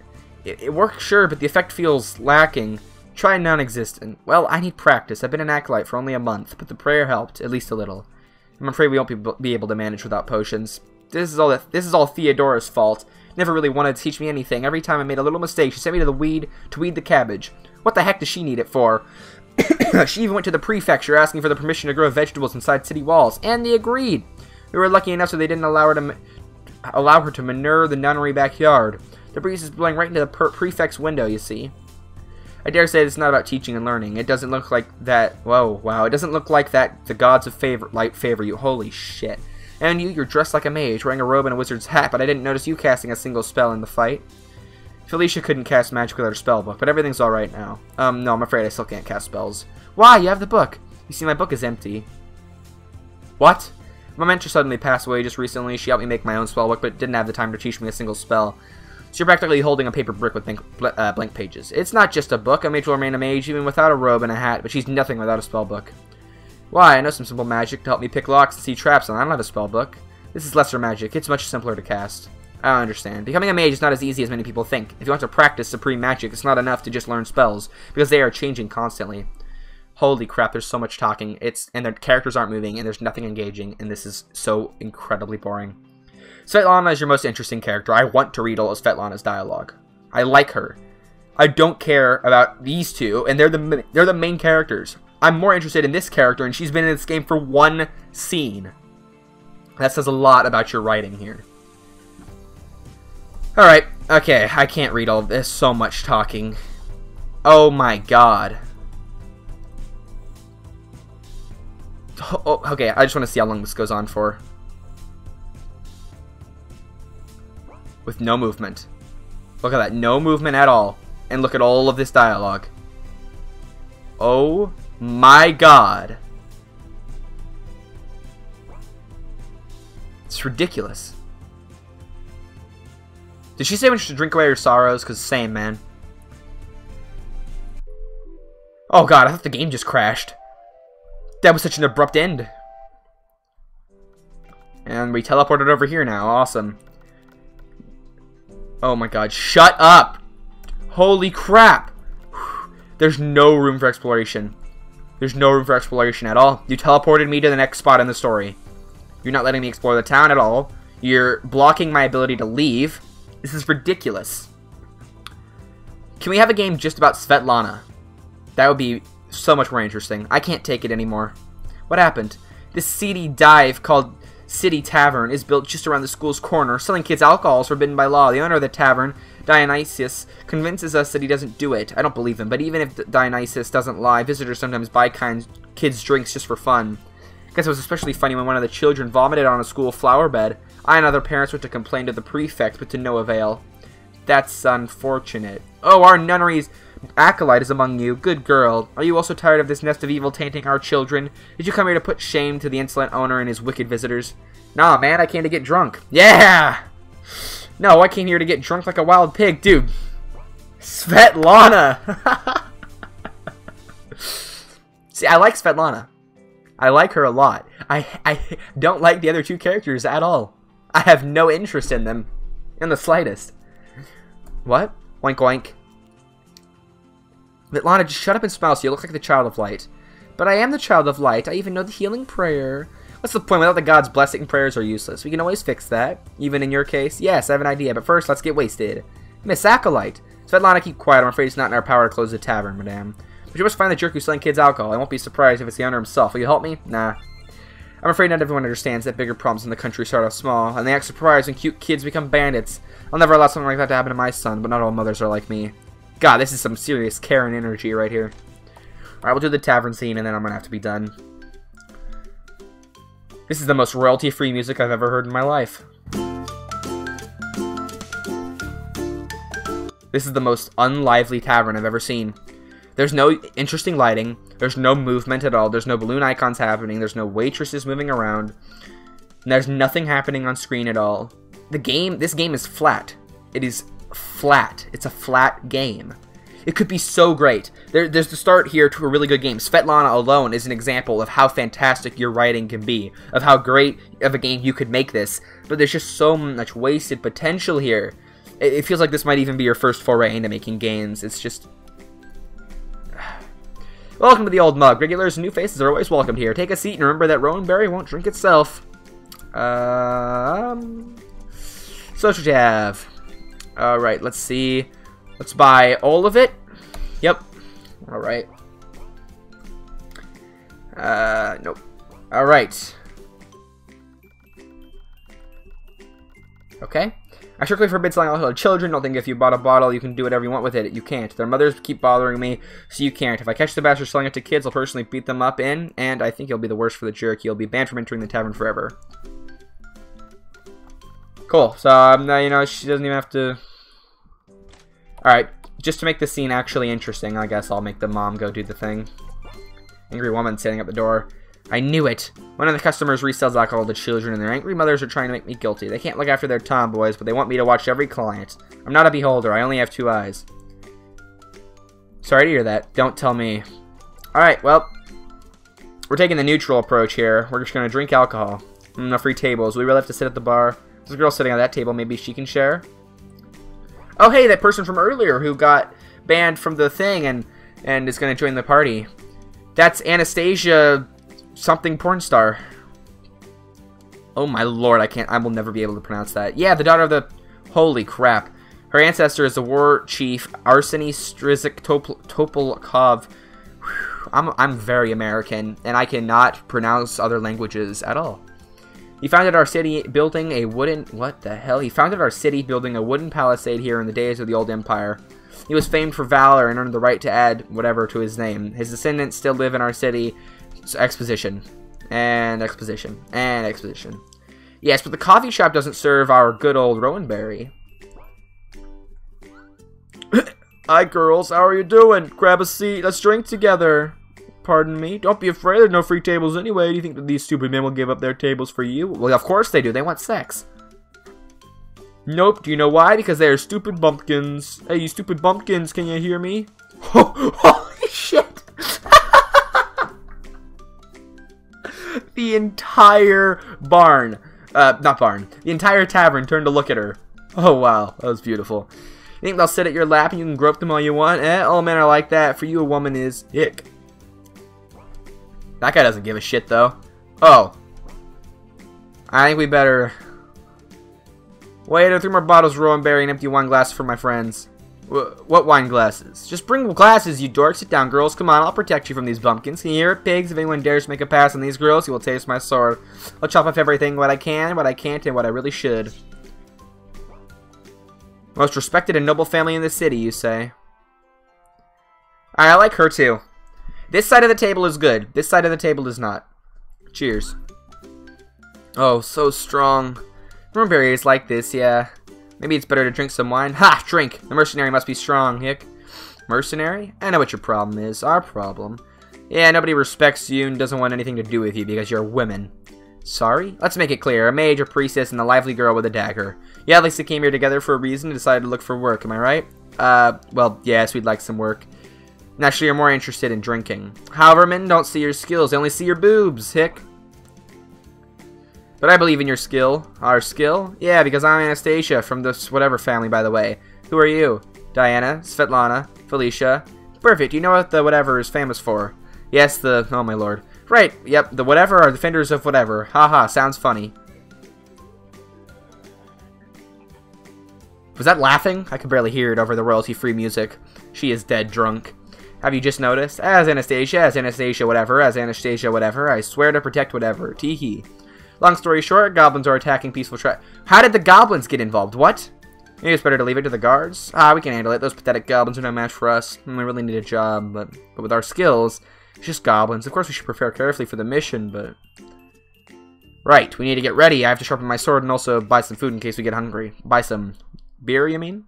it? It worked, sure, but the effect feels lacking. Try non-existent. Well, I need practice. I've been an acolyte for only a month, but the prayer helped, at least a little. I'm afraid we won't be, be able to manage without potions. This is all that, this is all Theodora's fault. Never really wanted to teach me anything. Every time I made a little mistake, she sent me to the weed to weed the cabbage. What the heck does she need it for? She even went to the prefecture asking for the permission to grow vegetables inside city walls, and they agreed. We were lucky enough so they didn't allow her to allow her to manure the nunnery backyard. The breeze is blowing right into the per prefect's window, you see. I dare say it's not about teaching and learning. It doesn't look like that. Whoa, wow. It doesn't look like that the gods of favor light favor you. Holy shit. And you, you're dressed like a mage, wearing a robe and a wizard's hat, but I didn't notice you casting a single spell in the fight. Felicia couldn't cast magic without her spellbook, but everything's alright now. Um, no, I'm afraid I still can't cast spells. Why? You have the book. You see, my book is empty. What? My mentor suddenly passed away just recently. She helped me make my own spellbook, but didn't have the time to teach me a single spell. So you're practically holding a paper brick with blank, uh, blank pages. It's not just a book. A mage will remain a mage even without a robe and a hat, but she's nothing without a spellbook. Why? I know some simple magic to help me pick locks and see traps, and I don't have a spellbook. This is lesser magic. It's much simpler to cast. I don't understand. Becoming a mage is not as easy as many people think. If you want to practice supreme magic, it's not enough to just learn spells, because they are changing constantly. Holy crap, there's so much talking, It's and their characters aren't moving, and there's nothing engaging, and this is so incredibly boring. Svetlana is your most interesting character. I want to read all of Svetlana's dialogue. I like her. I don't care about these two, and they're the, they're the main characters. I'm more interested in this character, and she's been in this game for one scene. That says a lot about your writing here. Alright, okay, I can't read all of this. So much talking. Oh my god. Oh, okay, I just want to see how long this goes on for. with no movement. Look at that, no movement at all. And look at all of this dialogue. Oh my god. It's ridiculous. Did she say we should drink away your sorrows? Because same, man. Oh god, I thought the game just crashed. That was such an abrupt end. And we teleported over here now. Awesome. Oh my god, shut up! Holy crap! There's no room for exploration. There's no room for exploration at all. You teleported me to the next spot in the story. You're not letting me explore the town at all. You're blocking my ability to leave. This is ridiculous. Can we have a game just about Svetlana? That would be so much more interesting. I can't take it anymore. What happened? This seedy dive called City Tavern is built just around the school's corner. Selling kids alcohol is forbidden by law. The owner of the tavern, Dionysius, convinces us that he doesn't do it. I don't believe him, but even if Dionysius doesn't lie, visitors sometimes buy kind kids drinks just for fun. I guess it was especially funny when one of the children vomited on a school flower bed. I and other parents went to complain to the prefect, but to no avail. That's unfortunate. Oh, our nunnery's acolyte is among you. Good girl. Are you also tired of this nest of evil tainting our children? Did you come here to put shame to the insolent owner and his wicked visitors? Nah, man, I came to get drunk. Yeah! No, I came here to get drunk like a wild pig. Dude. Svetlana! See, I like Svetlana. I like her a lot. I, I don't like the other two characters at all. I have no interest in them. In the slightest. What? Oink oink. Svetlana, just shut up and smile so you look like the child of light. But I am the child of light. I even know the healing prayer. What's the point? Without the god's blessing, prayers are useless. We can always fix that. Even in your case. Yes, I have an idea, but first let's get wasted. Miss Acolyte. Svetlana, keep quiet. I'm afraid it's not in our power to close the tavern, madame. But you must find the jerk who's selling kids alcohol. I won't be surprised if it's the owner himself. Will you help me? Nah. I'm afraid not everyone understands that bigger problems in the country start off small, and they act surprised when cute kids become bandits. I'll never allow something like that to happen to my son, but not all mothers are like me. God, this is some serious Karen energy right here. Alright, we'll do the tavern scene, and then I'm gonna have to be done. This is the most royalty-free music I've ever heard in my life. This is the most unlively tavern I've ever seen. There's no interesting lighting. There's no movement at all. There's no balloon icons happening. There's no waitresses moving around. There's nothing happening on screen at all. The game, this game is flat. It is flat. It's a flat game. It could be so great. There, there's the start here to a really good game. Svetlana alone is an example of how fantastic your writing can be, of how great of a game you could make this. But there's just so much wasted potential here. It, it feels like this might even be your first foray into making games. It's just... Welcome to the Old Mug. Regulars and new faces are always welcomed here. Take a seat and remember that Rowanberry won't drink itself. Um, Social Jav. Alright, let's see. Let's buy all of it. Yep. Alright. Uh, nope. Alright. Okay. I strictly forbid selling alcohol to children. Don't think if you bought a bottle, you can do whatever you want with it. You can't. Their mothers keep bothering me, so you can't. If I catch the bastard selling it to kids, I'll personally beat them up in, and I think you'll be the worst for the jerk. You'll be banned from entering the tavern forever. Cool. So, um, now, you know, she doesn't even have to... Alright. Just to make the scene actually interesting, I guess I'll make the mom go do the thing. Angry woman standing up the door. I knew it. One of the customers resells alcohol to children, and their angry mothers are trying to make me guilty. They can't look after their tomboys, but they want me to watch every client. I'm not a beholder. I only have two eyes. Sorry to hear that. Don't tell me. Alright, well, we're taking the neutral approach here. We're just going to drink alcohol. No free tables. We really have to sit at the bar. There's a girl sitting on that table. Maybe she can share. Oh, hey, that person from earlier who got banned from the thing and, and is going to join the party. That's Anastasia... something porn star. Oh my lord, I can't, I will never be able to pronounce that. Yeah, the daughter of the, holy crap. Her ancestor is the war chief, Arseny Strizik Topolkov. I'm, I'm very American, and I cannot pronounce other languages at all. He founded our city building a wooden, what the hell? He founded our city building a wooden palisade here in the days of the old empire. He was famed for valor and earned the right to add whatever to his name. His descendants still live in our city. So exposition, and exposition, and exposition. Yes, but the coffee shop doesn't serve our good old Rowanberry. Hi, girls. How are you doing? Grab a seat. Let's drink together. Pardon me. Don't be afraid. There's no free tables anyway. Do you think that these stupid men will give up their tables for you? Well, of course they do. They want sex. Nope. Do you know why? Because they are stupid bumpkins. Hey, you stupid bumpkins. Can you hear me? Holy shit. The entire barn. Uh, not barn. The entire tavern turned to look at her. Oh, wow. That was beautiful. You think they'll sit at your lap and you can grope them all you want? Eh, all men are like that. For you, a woman is ick. That guy doesn't give a shit, though. Oh. I think we better... Wait, there are three more bottles, royal and berry, and empty wine glasses for my friends. W what wine glasses? Just bring glasses, you dork. Sit down, girls. Come on, I'll protect you from these bumpkins. Can you hear it, pigs? If anyone dares make a pass on these girls, you will taste my sword. I'll chop off everything, what I can, what I can't, and what I really should. Most respected and noble family in the city, you say. Alright, I like her too. This side of the table is good. This side of the table is not. Cheers. Oh, so strong. Royal and berry is like this, yeah. Maybe it's better to drink some wine. Ha! Drink! The mercenary must be strong, hick. Mercenary? I know what your problem is. Our problem. Yeah, nobody respects you and doesn't want anything to do with you because you're women. Sorry? Let's make it clear. A mage, a priestess, and a lively girl with a dagger. Yeah, at least they came here together for a reason and decided to look for work, am I right? Uh, well, yes, we'd like some work. Naturally, you're more interested in drinking. However, men don't see your skills. They only see your boobs, hick. But I believe in your skill. Our skill? Yeah, because I'm Anastasia from this whatever family, by the way. Who are you? Diana, Svetlana, Felicia. Perfect, you know what the whatever is famous for. Yes, the... oh my lord. Right, yep, the whatever are defenders of whatever. Haha, ha, sounds funny. Was that laughing? I could barely hear it over the royalty-free music. She is dead drunk. Have you just noticed? As Anastasia, as Anastasia whatever, as Anastasia whatever, I swear to protect whatever. Tee hee. Long story short, goblins are attacking peaceful tribes. How did the goblins get involved? What? Maybe it's better to leave it to the guards? Ah, we can handle it. Those pathetic goblins are no match for us. We really need a job, but, but with our skills, it's just goblins. Of course we should prepare carefully for the mission, but... Right, we need to get ready. I have to sharpen my sword and also buy some food in case we get hungry. Buy some beer, you mean?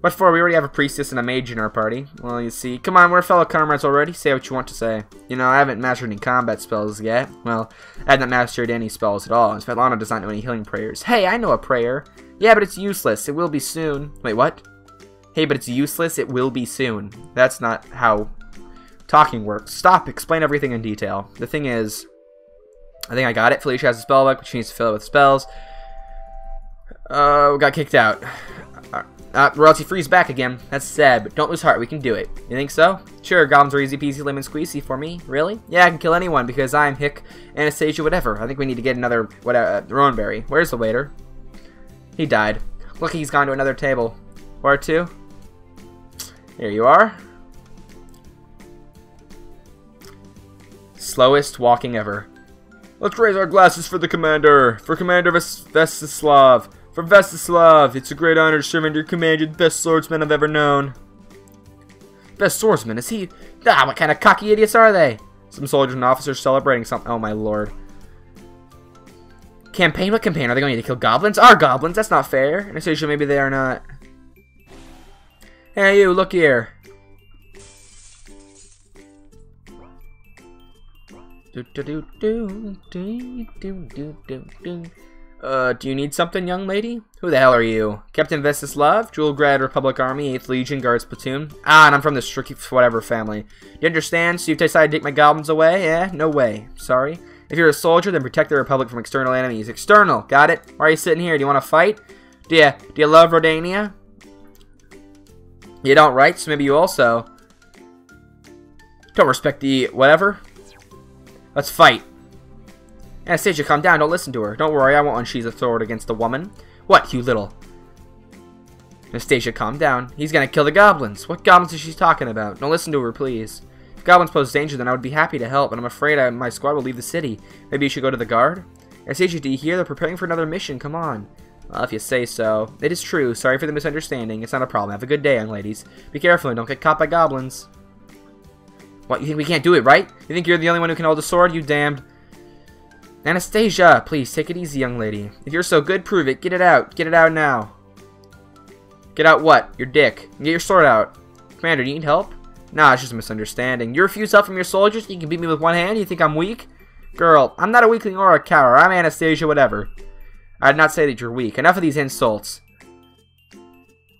What for? We already have a priestess and a mage in our party. Well, you see. Come on, we're fellow comrades already. Say what you want to say. You know, I haven't mastered any combat spells yet. Well, I haven't mastered any spells at all. And Svetlana does not know any healing prayers. Hey, I know a prayer. Yeah, but it's useless. It will be soon. Wait, what? Hey, but it's useless. It will be soon. That's not how talking works. Stop. Explain everything in detail. The thing is, I think I got it. Felicia has a spell book, but she needs to fill it with spells. Uh, we got kicked out. Uh, royalty freeze back again. That's sad, but don't lose heart. We can do it. You think so? Sure, goblins are easy peasy lemon squeezy for me. Really? Yeah, I can kill anyone because I'm hick, Anastasia, whatever. I think we need to get another, whatever, royal and berry. Where's the waiter? He died. Lucky he's gone to another table. Or two. Here you are. Slowest walking ever. Let's raise our glasses for the commander. For Commander Vestislav. For Vestislav, it's a great honor to serve under your command. You're the best swordsman I've ever known. Best swordsman? Is he... Ah, what kind of cocky idiots are they? Some soldiers and officers celebrating something. Oh, my lord. Campaign? What campaign? Are they going to kill goblins? Our goblins? That's not fair. Anastasia, maybe they are not. Hey, you, look here. Do-do-do-do-do-do-do-do-do. Uh, do you need something, young lady? Who the hell are you? Captain Vestislav, Jewelgrad Republic Army, eighth Legion, Guards Platoon. Ah, and I'm from the strict whatever family. You understand? So you've decided to take my goblins away? Eh? No way. Sorry. If you're a soldier, then protect the Republic from external enemies. External! Got it? Why are you sitting here? Do you want to fight? Do you, do you love Rodania? You don't, right? So maybe you also... don't respect the whatever? Let's fight. Anastasia, calm down. Don't listen to her. Don't worry. I won't unsheathe a sword against a woman. What, you little... Anastasia, calm down. He's gonna kill the goblins. What goblins is she talking about? Don't listen to her, please. If goblins pose danger, then I would be happy to help, but I'm afraid I, my squad will leave the city. Maybe you should go to the guard? Anastasia, do you hear? They're preparing for another mission. Come on. Well, if you say so. It is true. Sorry for the misunderstanding. It's not a problem. Have a good day, young ladies. Be careful and don't get caught by goblins. What, you think we can't do it, right? You think you're the only one who can hold a sword? You damned... Anastasia, please, take it easy, young lady. If you're so good, prove it. Get it out. Get it out now. Get out what? Your dick. Get your sword out. Commander, do you need help? Nah, it's just a misunderstanding. You refuse help from your soldiers? You can beat me with one hand? You think I'm weak? Girl, I'm not a weakling or a coward. I'm Anastasia, whatever. I did not say that you're weak. Enough of these insults.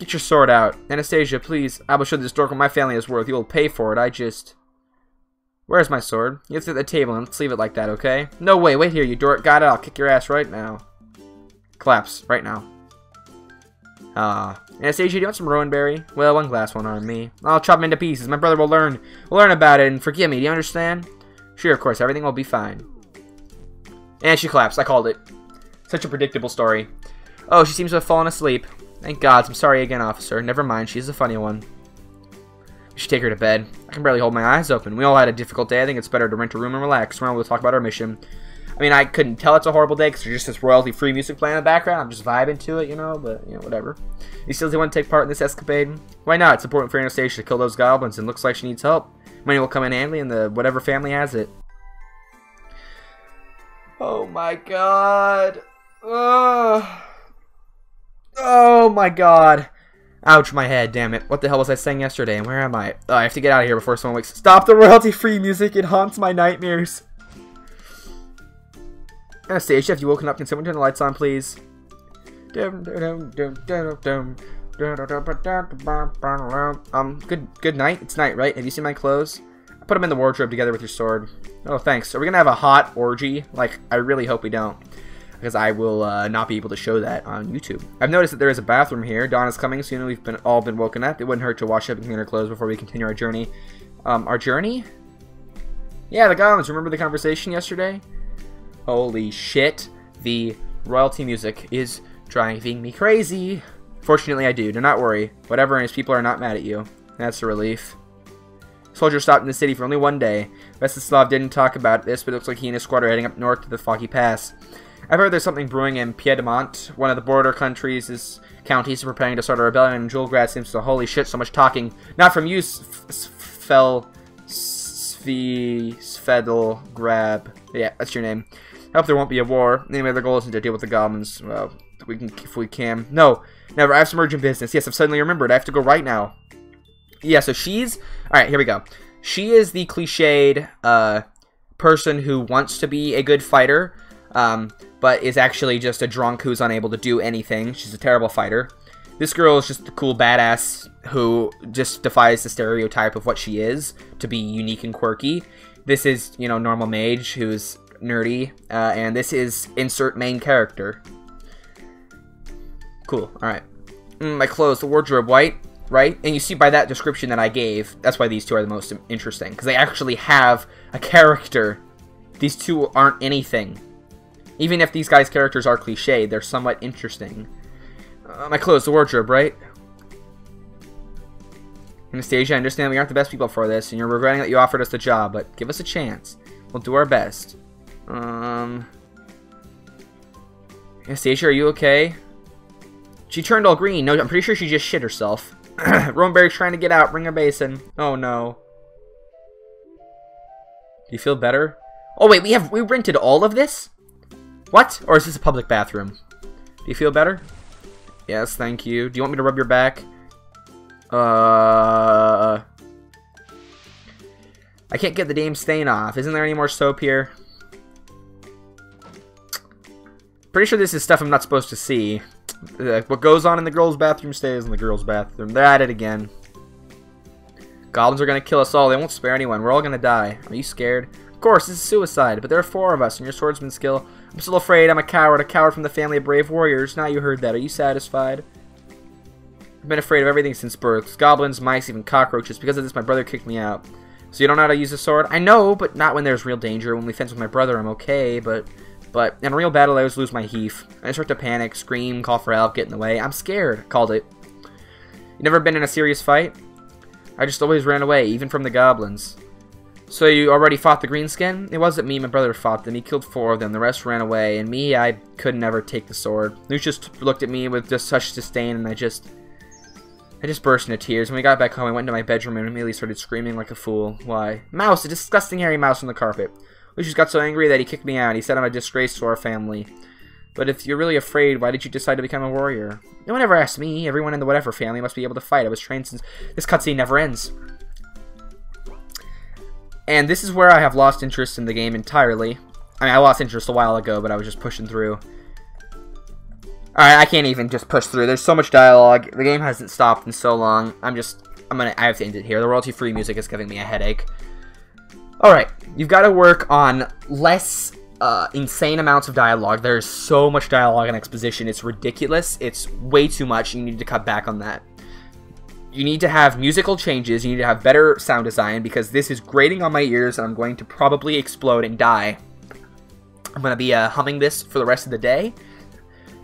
Get your sword out. Anastasia, please. I will show this dork what my family is worth. You will pay for it. I just... Where's my sword? You have to get the table and let's leave it like that, okay? No way. Wait here, you dork. Got it. I'll kick your ass right now. Collapse. Right now. Ah. Uh, Anastasia, do you want some rowan berry? Well, one glass won't harm me. I'll chop him into pieces. My brother will learn. We'll learn about it and forgive me. Do you understand? Sure, of course. Everything will be fine. And she collapsed. I called it. Such a predictable story. Oh, she seems to have fallen asleep. Thank God. I'm sorry again, officer. Never mind. She's a funny one. We should take her to bed. I can barely hold my eyes open. We all had a difficult day. I think it's better to rent a room and relax. Tomorrow we'll talk about our mission. I mean, I couldn't tell it's a horrible day because there's just this royalty-free music playing in the background. I'm just vibing to it, you know, but, you know, whatever. You still want to take part in this escapade? Why not? It's important for Anastasia to kill those goblins, and looks like she needs help. Money will come in handy, and the whatever family has it. Oh, my God. Ugh. Oh my God. Ouch, my head, damn it. What the hell was I saying yesterday, and where am I? Oh, I have to get out of here before someone wakes up. Stop the royalty-free music. It haunts my nightmares. Anastasia, have you woken up? Can someone turn the lights on, please? Um, good, good night. It's night, right? Have you seen my clothes? I put them in the wardrobe together with your sword. Oh, thanks. Are we going to have a hot orgy? Like, I really hope we don't. Because I will uh, not be able to show that on YouTube. I've noticed that there is a bathroom here. Dawn is coming soon, and we've been all been woken up. It wouldn't hurt to wash up and clean our clothes before we continue our journey. Um, our journey? Yeah, the goblins. Remember the conversation yesterday? Holy shit! The royalty music is driving me crazy. Fortunately, I do. Do not worry. Whatever, and his people are not mad at you. That's a relief. Soldiers stopped in the city for only one day. Vestislav didn't talk about this, but it looks like he and his squad are heading up north to the Foggy Pass. I've heard there's something brewing in Piedmont, one of the border countries. Is counties are preparing to start a rebellion, and Jewelgrad seems to holy shit, so much talking. Not from you, Fel, Svedel, Grab. Yeah, that's your name. I hope there won't be a war. Anyway, their goal isn't to deal with the goblins. Well, we can if we can. No, never. I have some urgent business. Yes, I've suddenly remembered. I have to go right now. Yeah, so she's all right. Here we go. She is the cliched uh, person who wants to be a good fighter. Um, but is actually just a drunk who's unable to do anything. She's a terrible fighter. This girl is just the cool badass who just defies the stereotype of what she is to be unique and quirky. This is, you know, normal mage who's nerdy, uh, and this is insert main character. Cool, alright. Mm, my clothes, the wardrobe, white, right? And you see by that description that I gave, that's why these two are the most interesting, because they actually have a character. These two aren't anything. Even if these guys' characters are cliched, they're somewhat interesting. Uh, my clothes, the wardrobe, right? Anastasia, I understand we aren't the best people for this, and you're regretting that you offered us the job, but give us a chance. We'll do our best. Um... Anastasia, are you okay? She turned all green. No, I'm pretty sure she just shit herself. Romeberry's trying to get out. Bring a basin. Oh, no. Do you feel better? Oh, wait, we have we rented all of this? What? Or is this a public bathroom? Do you feel better? Yes, thank you. Do you want me to rub your back? Uh... I can't get the damn stain off. Isn't there any more soap here? Pretty sure this is stuff I'm not supposed to see. Uh, what goes on in the girls' bathroom stays in the girls' bathroom. They're at it again. Goblins are gonna kill us all. They won't spare anyone. We're all gonna die. Are you scared? Of course, this is suicide, but there are four of us, and your swordsman skill... I'm still afraid. I'm a coward. A coward from the family of brave warriors. Now you heard that. Are you satisfied? I've been afraid of everything since birth. Goblins, mice, even cockroaches. Because of this, my brother kicked me out. So you don't know how to use a sword? I know, but not when there's real danger. When we fence with my brother, I'm okay, but... But in a real battle, I always lose my heath. I start to panic, scream, call for help, get in the way. I'm scared. Called it. You never been in a serious fight? I just always ran away, even from the goblins. So you already fought the Greenskin? It wasn't me, my brother fought them. He killed four of them. The rest ran away. And me, I could never take the sword. Lucius looked at me with just such disdain, and I just... I just burst into tears. When we got back home, I went into my bedroom and immediately started screaming like a fool. Why? Mouse! A disgusting hairy mouse on the carpet. Lucius got so angry that he kicked me out. He said I'm a disgrace to our family. But if you're really afraid, why did you decide to become a warrior? No one ever asked me. Everyone in the whatever family must be able to fight. I was trained since... This cutscene never ends. And this is where I have lost interest in the game entirely. I mean, I lost interest a while ago, but I was just pushing through. Alright, I can't even just push through. There's so much dialogue. The game hasn't stopped in so long. I'm just... I'm gonna... I have to end it here. The royalty-free music is giving me a headache. Alright, you've got to work on less... Uh, insane amounts of dialogue. There's so much dialogue and exposition. It's ridiculous. It's way too much. You need to cut back on that. You need to have musical changes. You need to have better sound design because this is grating on my ears and I'm going to probably explode and die. I'm going to be uh, humming this for the rest of the day.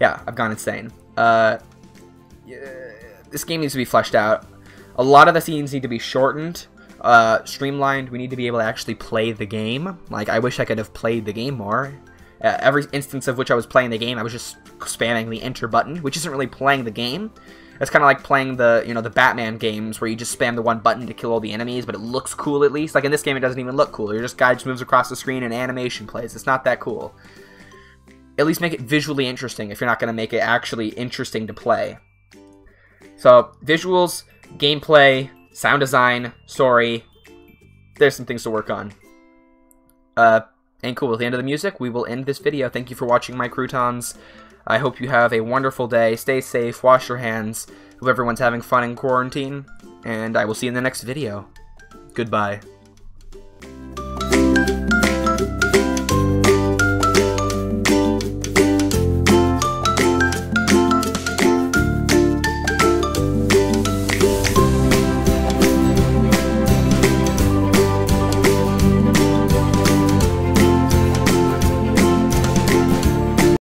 Yeah, I've gone insane. Uh, yeah, this game needs to be fleshed out. A lot of the scenes need to be shortened. Uh, streamlined. We need to be able to actually play the game. Like, I wish I could have played the game more. Uh, every instance of which I was playing the game, I was just spamming the enter button, which isn't really playing the game. It's kind of like playing the, you know, the Batman games where you just spam the one button to kill all the enemies, but it looks cool at least. Like, in this game, it doesn't even look cool. Your just guy just moves across the screen and animation plays. It's not that cool. At least make it visually interesting if you're not going to make it actually interesting to play. So, visuals, gameplay... Sound design, story, there's some things to work on. Uh, and cool, with the end of the music, we will end this video. Thank you for watching, my croutons. I hope you have a wonderful day. Stay safe, wash your hands. Hope everyone's having fun in quarantine. And I will see you in the next video. Goodbye.